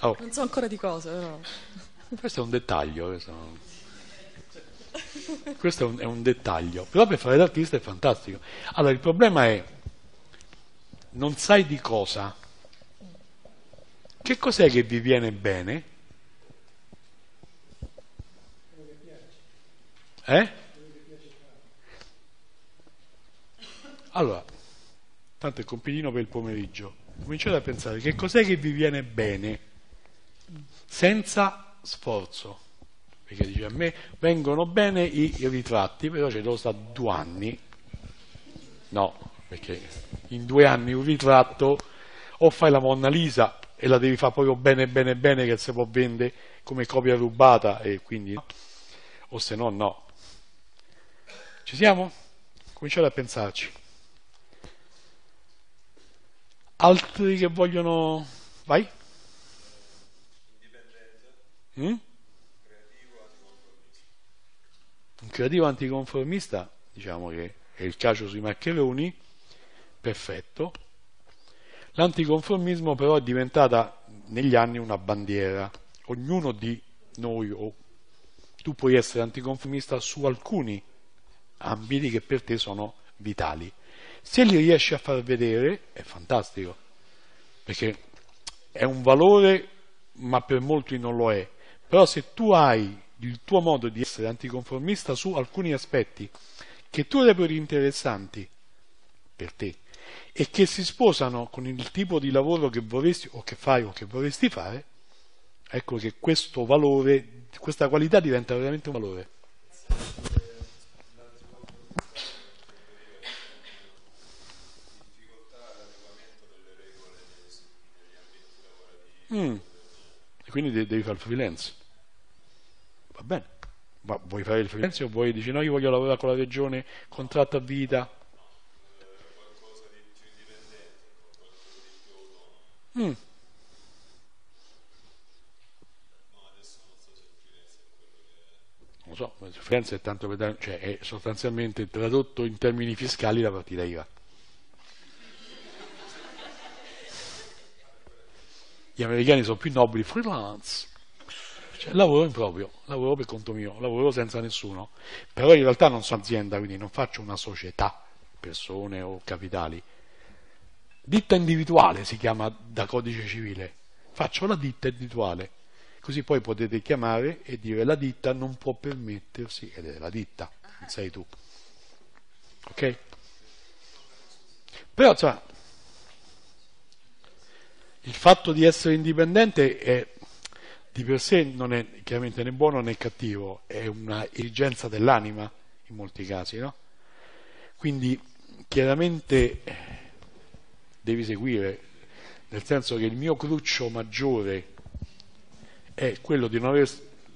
Oh. Non so ancora di cosa, però. Questo è un dettaglio, questo è un... Questo è un, è un dettaglio, però per fare l'artista è fantastico. Allora il problema è non sai di cosa, che cos'è che vi viene bene? Eh? Allora, tanto il compitino per il pomeriggio, cominciate a pensare che cos'è che vi viene bene senza sforzo. Perché dice a me vengono bene i, i ritratti, però ce l'ho sta due anni. No, perché in due anni un ritratto o fai la Mona Lisa e la devi fare proprio bene bene bene che si può vendere come copia rubata e quindi no. O se no no. Ci siamo? Cominciate a pensarci. Altri che vogliono... Vai? Mm? Un creativo anticonformista, diciamo che è il cacio sui maccheroni, perfetto. L'anticonformismo però è diventata negli anni una bandiera. Ognuno di noi, o tu puoi essere anticonformista su alcuni ambiti che per te sono vitali. Se li riesci a far vedere è fantastico, perché è un valore ma per molti non lo è. Però se tu hai il tuo modo di essere anticonformista su alcuni aspetti che tu reputi interessanti per te e che si sposano con il tipo di lavoro che vorresti o che fai o che vorresti fare, ecco che questo valore, questa qualità diventa veramente un valore. Mm. E quindi de devi fare il freelance, va bene, ma vuoi fare il freelance o vuoi dici no, io voglio lavorare con la regione, contratto a vita, qualcosa di più indipendente, qualcosa di più autonomo. Mm. No, adesso non so se il freelance è quello che è. Non so, ma il freelance è tanto per dare, cioè è sostanzialmente tradotto in termini fiscali la partita I V A. Gli americani sono più nobili, freelance, cioè, lavoro in proprio, lavoro per conto mio, lavoro senza nessuno, però in realtà non sono azienda, quindi non faccio una società, persone o capitali, ditta individuale si chiama da codice civile, faccio la ditta individuale, così poi potete chiamare e dire la ditta non può permettersi, ed è la ditta, non sei tu, ok? Però cioè, il fatto di essere indipendente è, di per sé non è chiaramente né buono né cattivo, è una esigenza dell'anima in molti casi, no? Quindi chiaramente devi seguire, nel senso che il mio cruccio maggiore è quello di non aver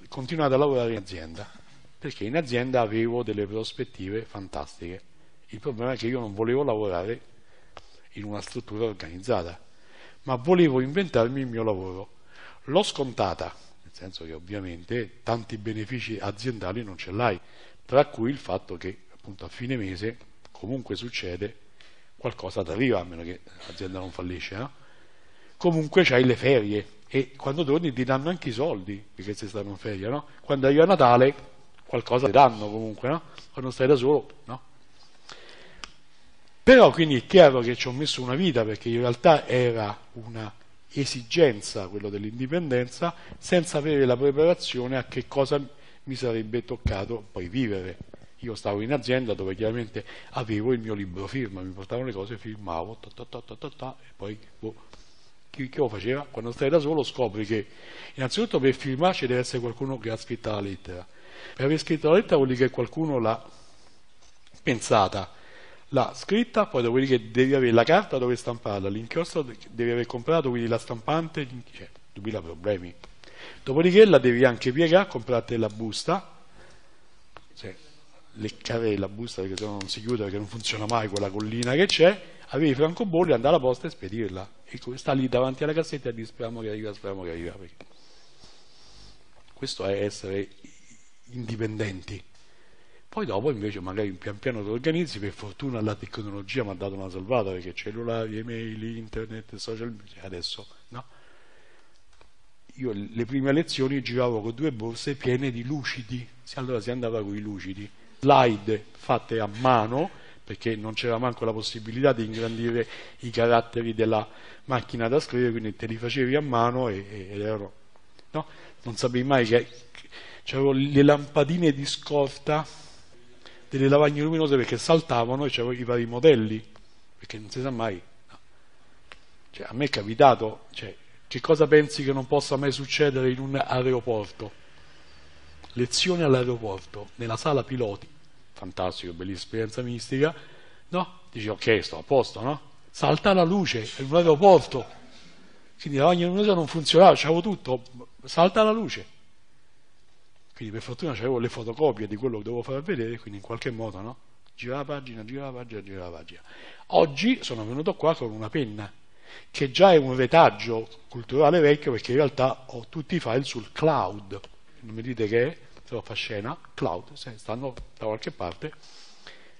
continuato a lavorare in azienda, perché in azienda avevo delle prospettive fantastiche. Il problema è che io non volevo lavorare in una struttura organizzata, ma volevo inventarmi il mio lavoro. L'ho scontata, nel senso che ovviamente tanti benefici aziendali non ce l'hai, tra cui il fatto che appunto a fine mese, comunque succede, qualcosa ti arriva, a meno che l'azienda non fallisce, no? Comunque c'hai le ferie e quando torni ti danno anche i soldi, perché sei stato in ferie, no? Quando arriva Natale qualcosa ti danno comunque, no? Quando stai da solo, no? Però quindi è chiaro che ci ho messo una vita, perché in realtà era una esigenza quello dell'indipendenza, senza avere la preparazione a che cosa mi sarebbe toccato poi vivere. Io stavo in azienda dove chiaramente avevo il mio libro firma, mi portavano le cose, firmavo, ta ta ta ta ta ta, e poi boh, chi, chi lo faceva? Quando stai da solo scopri che innanzitutto per firmare ci deve essere qualcuno che ha scritto la lettera. Per aver scritto la lettera vuol dire che qualcuno l'ha pensata, la scritta, poi dopodiché devi avere la carta dove stamparla, l'inchiostro devi aver comprato, quindi la stampante, cioè, duemila problemi. Dopodiché la devi anche piegare, comprate la busta, cioè, leccare la busta perché sennò non si chiude, perché non funziona mai quella collina che c'è, avevi i francobolli, andare alla posta e spedirla. E sta lì davanti alla cassetta e dire speriamo che arriva, speriamo che arriva. Perché... questo è essere indipendenti. Poi dopo invece magari pian piano ti organizzi, per fortuna la tecnologia mi ha dato una salvata, perché cellulari, email, internet, social media, adesso no. Io le prime lezioni giravo con due borse piene di lucidi, allora si andava con i lucidi, slide fatte a mano, perché non c'era manco la possibilità di ingrandire i caratteri della macchina da scrivere, quindi te li facevi a mano e, e erano, no? Non sapevi mai che c'erano le lampadine di scorta, delle lavagne luminose, perché saltavano e c'erano i vari modelli, perché non si sa mai, no. Cioè, a me è capitato, cioè, che cosa pensi che non possa mai succedere in un aeroporto? Lezione all'aeroporto, nella sala piloti, fantastico, bella esperienza mistica, no? Dici ok, sto a posto, no? Salta la luce, è un aeroporto, quindi la lavagna luminosa non funzionava, c'avevo tutto, salta la luce. Quindi per fortuna avevo le fotocopie di quello che dovevo far vedere, quindi in qualche modo, no? Girava la pagina, girava la pagina, girava la pagina. Oggi sono venuto qua con una penna, che già è un retaggio culturale vecchio, perché in realtà ho tutti i file sul cloud. Non mi dite che è, troppa scena, cloud, stanno da qualche parte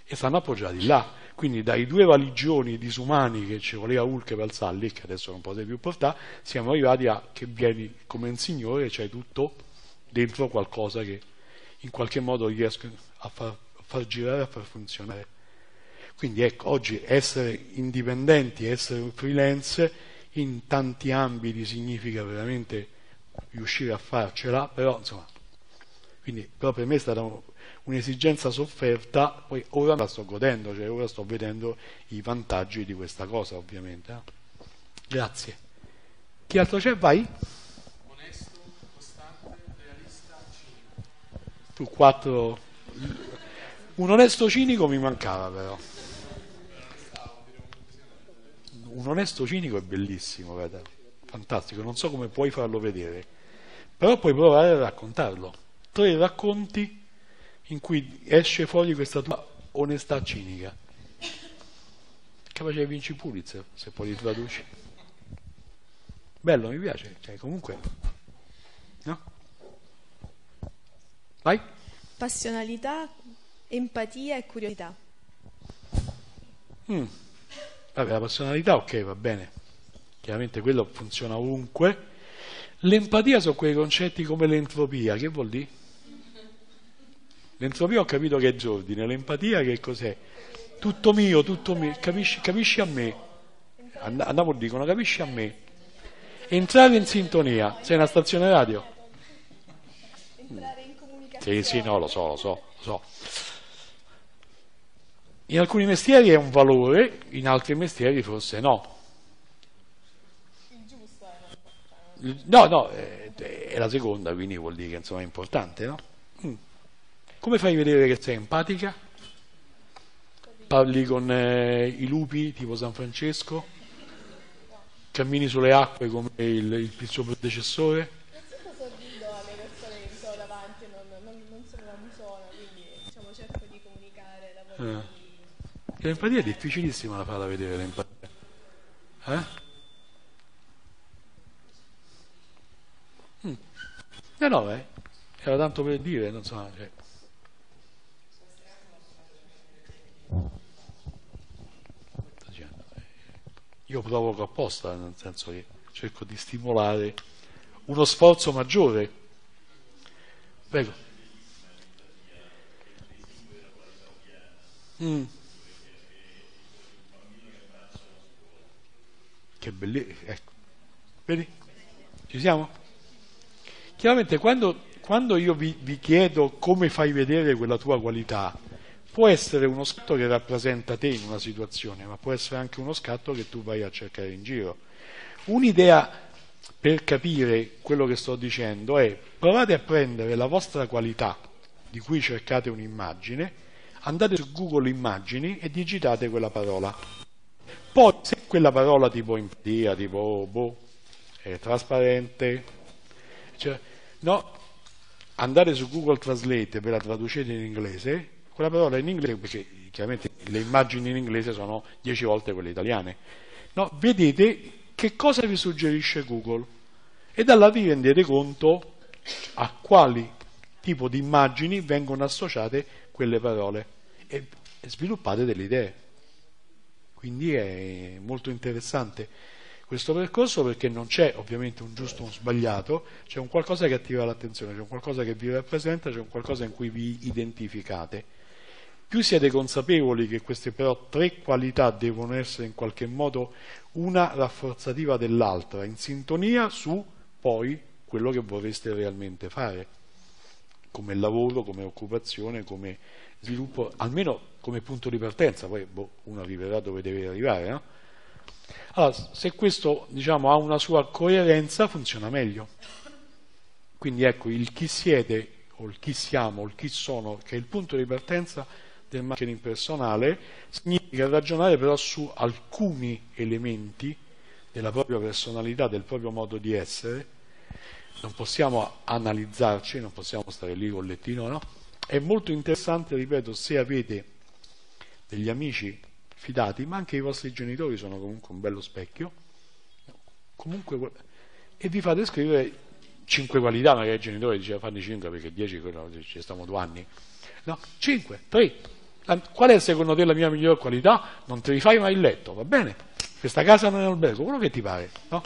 e stanno appoggiati là. Quindi dai due valigioni disumani che ci voleva Hulk per alzarli, che adesso non potete più portare, siamo arrivati a che vieni come un signore e c'hai tutto dentro qualcosa che in qualche modo riesco a far, a far girare, a far funzionare. Quindi ecco, oggi essere indipendenti, essere un freelance in tanti ambiti significa veramente riuscire a farcela, però insomma, quindi però per me è stata un'esigenza sofferta, poi ora la sto godendo, cioè ora sto vedendo i vantaggi di questa cosa ovviamente. Grazie. Chi altro c'è? Vai. Onesto. su quattro. Un onesto cinico mi mancava, però. Un onesto cinico è bellissimo, vede? Fantastico, non so come puoi farlo vedere, però puoi provare a raccontarlo. Tre racconti in cui esce fuori questa tua onestà cinica. Capace di vinci Pulitzer, se poi li traduci. Bello, mi piace, cioè, comunque. No? Vai. Passionalità, empatia e curiosità. Mm. Vabbè, la passionalità, ok, va bene. Chiaramente quello funziona ovunque. L'empatia sono quei concetti come l'entropia, che vuol dire? L'entropia ho capito che è disordine, l'empatia che cos'è? Tutto mio, tutto mio, capisci, capisci a me? A Napoli dicono, capisci a me? Entrare in sintonia, sei una stazione radio? Entrare in comunicazione. Sì, sì, no, lo so, lo so, lo so. In alcuni mestieri è un valore, in altri mestieri forse no. No, no, è la seconda, quindi vuol dire che insomma è importante, no? Mm. Come fai a vedere che sei empatica? Parli con eh, i lupi, tipo San Francesco? Cammini sulle acque come il, il, il suo predecessore? Non so cosa dico alle persone che sono davanti, non, non, non sono la musona, quindi diciamo, cerco di comunicare, lavoro eh. di... L'empatia è difficilissima da farla vedere, l'empatia. Eh? Eh no, eh. Era tanto per dire, non so. Cioè. Io provoco apposta, nel senso che cerco di stimolare uno sforzo maggiore. Prego. Mm. Che bellissimo, ecco. Vedi? Ci siamo? Chiaramente quando, quando io vi, vi chiedo come fai vedere quella tua qualità, può essere uno scatto che rappresenta te in una situazione, ma può essere anche uno scatto che tu vai a cercare in giro. Un'idea per capire quello che sto dicendo è: provate a prendere la vostra qualità, di cui cercate un'immagine, andate su Google Immagini e digitate quella parola. Poi se quella parola tipo empatia, tipo boh, è trasparente, cioè, no, andare su Google Translate e ve la traducete in inglese, quella parola in inglese, perché chiaramente le immagini in inglese sono dieci volte quelle italiane. No, vedete che cosa vi suggerisce Google e da là vi rendete conto a quali tipo di immagini vengono associate quelle parole e sviluppate delle idee. Quindi è molto interessante questo percorso, perché non c'è ovviamente un giusto o un sbagliato, c'è un qualcosa che attira l'attenzione, c'è un qualcosa che vi rappresenta, c'è un qualcosa in cui vi identificate. Più siete consapevoli che queste però tre qualità devono essere in qualche modo una rafforzativa dell'altra, in sintonia su poi quello che vorreste realmente fare, come lavoro, come occupazione, come sviluppo, almeno come punto di partenza, poi boh, uno arriverà dove deve arrivare, no? Allora, se questo diciamo ha una sua coerenza funziona meglio. Quindi ecco, il chi siete o il chi siamo o il chi sono, che è il punto di partenza del marketing personale, significa ragionare però su alcuni elementi della propria personalità, del proprio modo di essere. Non possiamo analizzarci, non possiamo stare lì col lettino, no? È molto interessante, ripeto, se avete degli amici fidati, ma anche i vostri genitori sono comunque un bello specchio, comunque, e vi fate scrivere cinque qualità, magari i genitori diceva fanno cinque perché dieci ci stiamo due anni, no, cinque, tre, qual è secondo te la mia migliore qualità? Non ti rifai mai il letto, va bene, questa casa non è un albergo, quello che ti pare, no?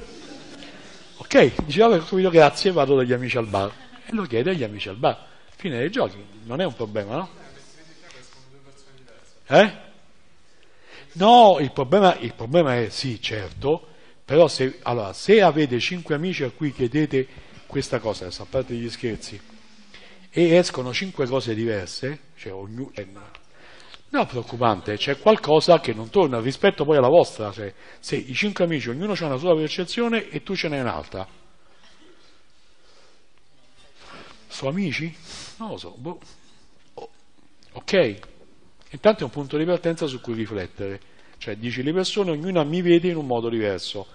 Ok, diceva ho capito, grazie, vado dagli amici al bar, e lo chiede agli amici al bar, fine dei giochi, non è un problema, no? Eh? No, il problema, il problema è sì, certo, però se, allora, se avete cinque amici a cui chiedete questa cosa, adesso a parte gli scherzi, e escono cinque cose diverse, cioè ognuno, eh, no, preoccupante, c'è qualcosa che non torna rispetto poi alla vostra, cioè, se i cinque amici, ognuno ha una sua percezione e tu ce n'hai un'altra. Sono amici? Non lo so, boh. Ok, intanto è un punto di partenza su cui riflettere, cioè dici le persone, ognuna mi vede in un modo diverso,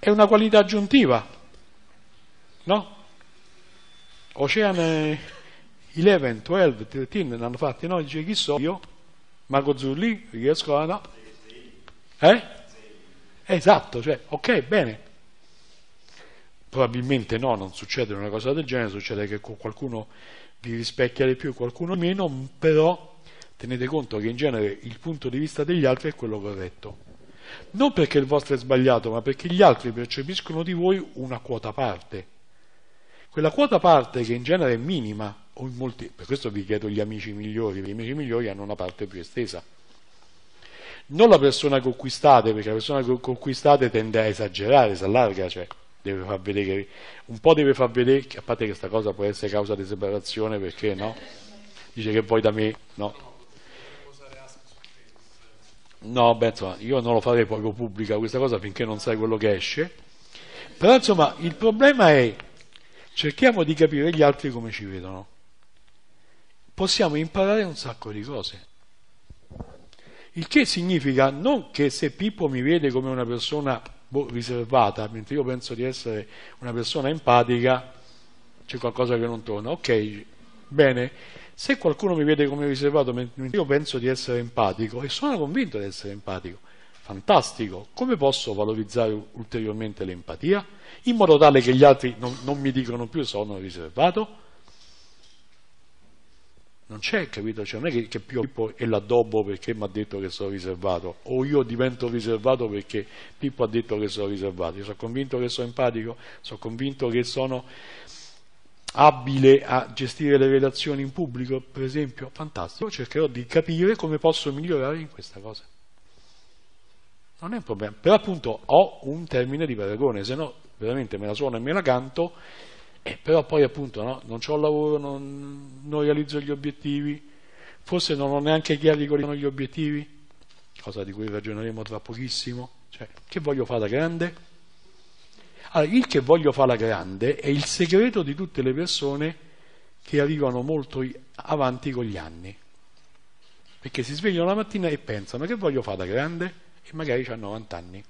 è una qualità aggiuntiva, no? Ocean Eleven, dodici, tredici ne hanno fatti, no? Dice chi so io? Marco Zulli, riesco a... no? Eh? Esatto, cioè, ok, bene. Probabilmente no, non succede una cosa del genere, succede che qualcuno vi rispecchia di più e qualcuno meno, però tenete conto che in genere il punto di vista degli altri è quello corretto. Non perché il vostro è sbagliato, ma perché gli altri percepiscono di voi una quota parte. Quella quota parte che in genere è minima, o in molti, per questo vi chiedo gli amici migliori, perché gli amici migliori hanno una parte più estesa. Non la persona che conquistate, perché la persona che conquistate tende a esagerare, si allarga, cioè... deve far vedere che, un po' deve far vedere che, a parte che questa cosa può essere causa di separazione, perché no? Dice che vuoi da me, no? No, beh, insomma, io non lo farei proprio pubblica questa cosa finché non sai quello che esce. Però insomma, il problema è cerchiamo di capire gli altri come ci vedono. Possiamo imparare un sacco di cose. Il che significa non che se Pippo mi vede come una persona riservata, mentre io penso di essere una persona empatica, c'è qualcosa che non torna. Ok, bene, se qualcuno mi vede come riservato mentre io penso di essere empatico e sono convinto di essere empatico, fantastico, come posso valorizzare ulteriormente l'empatia in modo tale che gli altri non, non mi dicono più sono riservato? Non c'è, capito? Cioè, non è che, che più Pippo e l'addobbo perché mi ha detto che sono riservato, o io divento riservato perché Pippo ha detto che sono riservato. Io sono convinto che sono empatico, sono convinto che sono abile a gestire le relazioni in pubblico, per esempio. Fantastico, cercherò di capire come posso migliorare in questa cosa. Non è un problema, però appunto ho un termine di paragone, se no veramente me la suono e me la canto. Eh, però poi appunto no, non ho lavoro, non, non realizzo gli obiettivi, forse non ho neanche chiari quali sono gli obiettivi, cosa di cui ragioneremo tra pochissimo, cioè che voglio fare la grande? Allora, il che voglio fare la grande è il segreto di tutte le persone che arrivano molto avanti con gli anni, perché si svegliano la mattina e pensano che voglio fare la grande e magari hanno novanta anni.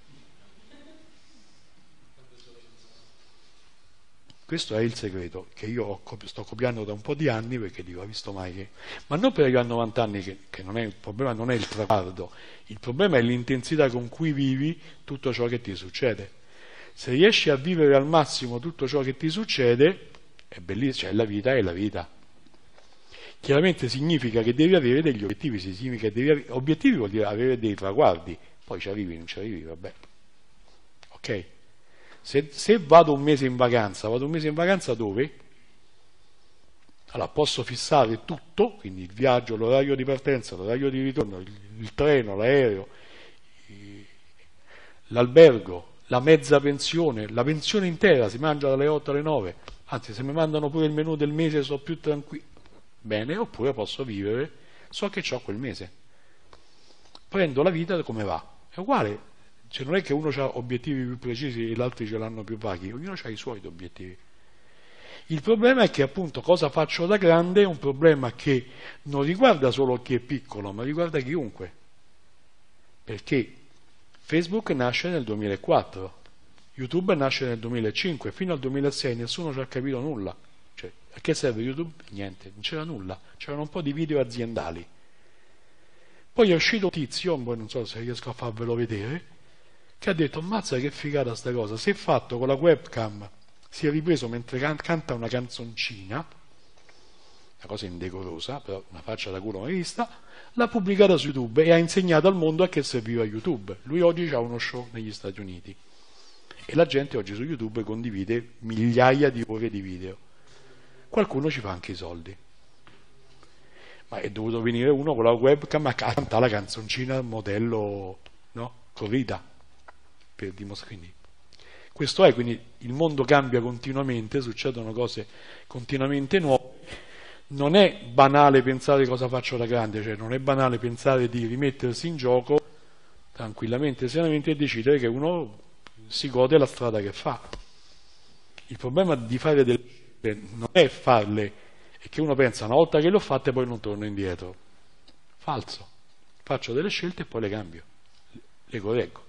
Questo è il segreto che io sto copiando da un po' di anni, perché dico, ha visto mai che... Ma non perché a novanta anni, che, che non è il problema, non è il traguardo, il problema è l'intensità con cui vivi tutto ciò che ti succede. Se riesci a vivere al massimo tutto ciò che ti succede, è bellissimo, cioè la vita è la vita. Chiaramente significa che devi avere degli obiettivi, significa che devi avere... obiettivi vuol dire avere dei traguardi, poi ci arrivi, non ci arrivi, vabbè. Ok? Se, se vado un mese in vacanza, vado un mese in vacanza dove? Allora posso fissare tutto, quindi il viaggio, l'orario di partenza, l'orario di ritorno, il, il treno, l'aereo, l'albergo, la mezza pensione, la pensione intera, si mangia dalle otto alle nove, anzi se mi mandano pure il menù del mese so più tranquillo, bene, oppure posso vivere, so che ho quel mese, prendo la vita come va, è uguale. Cioè non è che uno ha obiettivi più precisi e gli altri ce l'hanno più vaghi, ognuno ha i suoi obiettivi. Il problema è che appunto cosa faccio da grande è un problema che non riguarda solo chi è piccolo, ma riguarda chiunque. Perché Facebook nasce nel duemilaquattro, YouTube nasce nel duemilacinque, fino al duemilasei nessuno ci ha capito nulla. Cioè, a che serve YouTube? Niente, non c'era nulla, c'erano un po' di video aziendali. Poi è uscito un tizio, non so se riesco a farvelo vedere, che ha detto, ammazza che figata sta cosa, si è fatto con la webcam, si è ripreso mentre can canta una canzoncina, una cosa indecorosa, però una faccia da culo mai vista, l'ha pubblicata su YouTube e ha insegnato al mondo a che serviva YouTube. Lui oggi ha uno show negli Stati Uniti e la gente oggi su YouTube condivide migliaia di ore di video. Qualcuno ci fa anche i soldi. Ma è dovuto venire uno con la webcam a cantare la canzoncina modello, no? Corrida. Quindi, questo è, quindi il mondo cambia continuamente, succedono cose continuamente nuove, non è banale pensare cosa faccio da grande, cioè non è banale pensare di rimettersi in gioco tranquillamente, serenamente e decidere che uno si gode la strada che fa. Il problema di fare delle scelte non è farle e che uno pensa una volta che l'ho fatta e poi non torno indietro. Falso. Faccio delle scelte e poi le cambio, le correggo.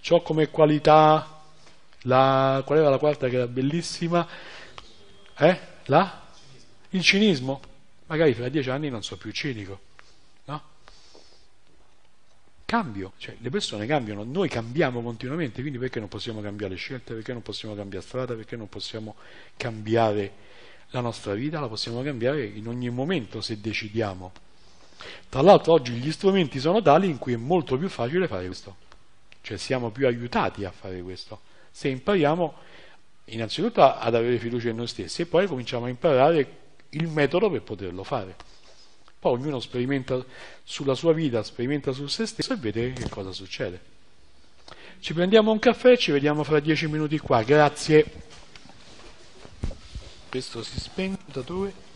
Ciò come qualità, la, qual era la quarta che era bellissima? Eh? La? Il cinismo? Magari fra dieci anni non so più cinico, no? Cambio, cioè le persone cambiano, noi cambiamo continuamente, quindi perché non possiamo cambiare scelte, perché non possiamo cambiare strada, perché non possiamo cambiare la nostra vita? La possiamo cambiare in ogni momento se decidiamo. Tra l'altro oggi gli strumenti sono tali in cui è molto più facile fare questo, cioè siamo più aiutati a fare questo, se impariamo innanzitutto ad avere fiducia in noi stessi e poi cominciamo a imparare il metodo per poterlo fare. Poi ognuno sperimenta sulla sua vita, sperimenta su se stesso e vede che cosa succede. Ci prendiamo un caffè e ci vediamo fra dieci minuti qua, grazie. Questo si spenta due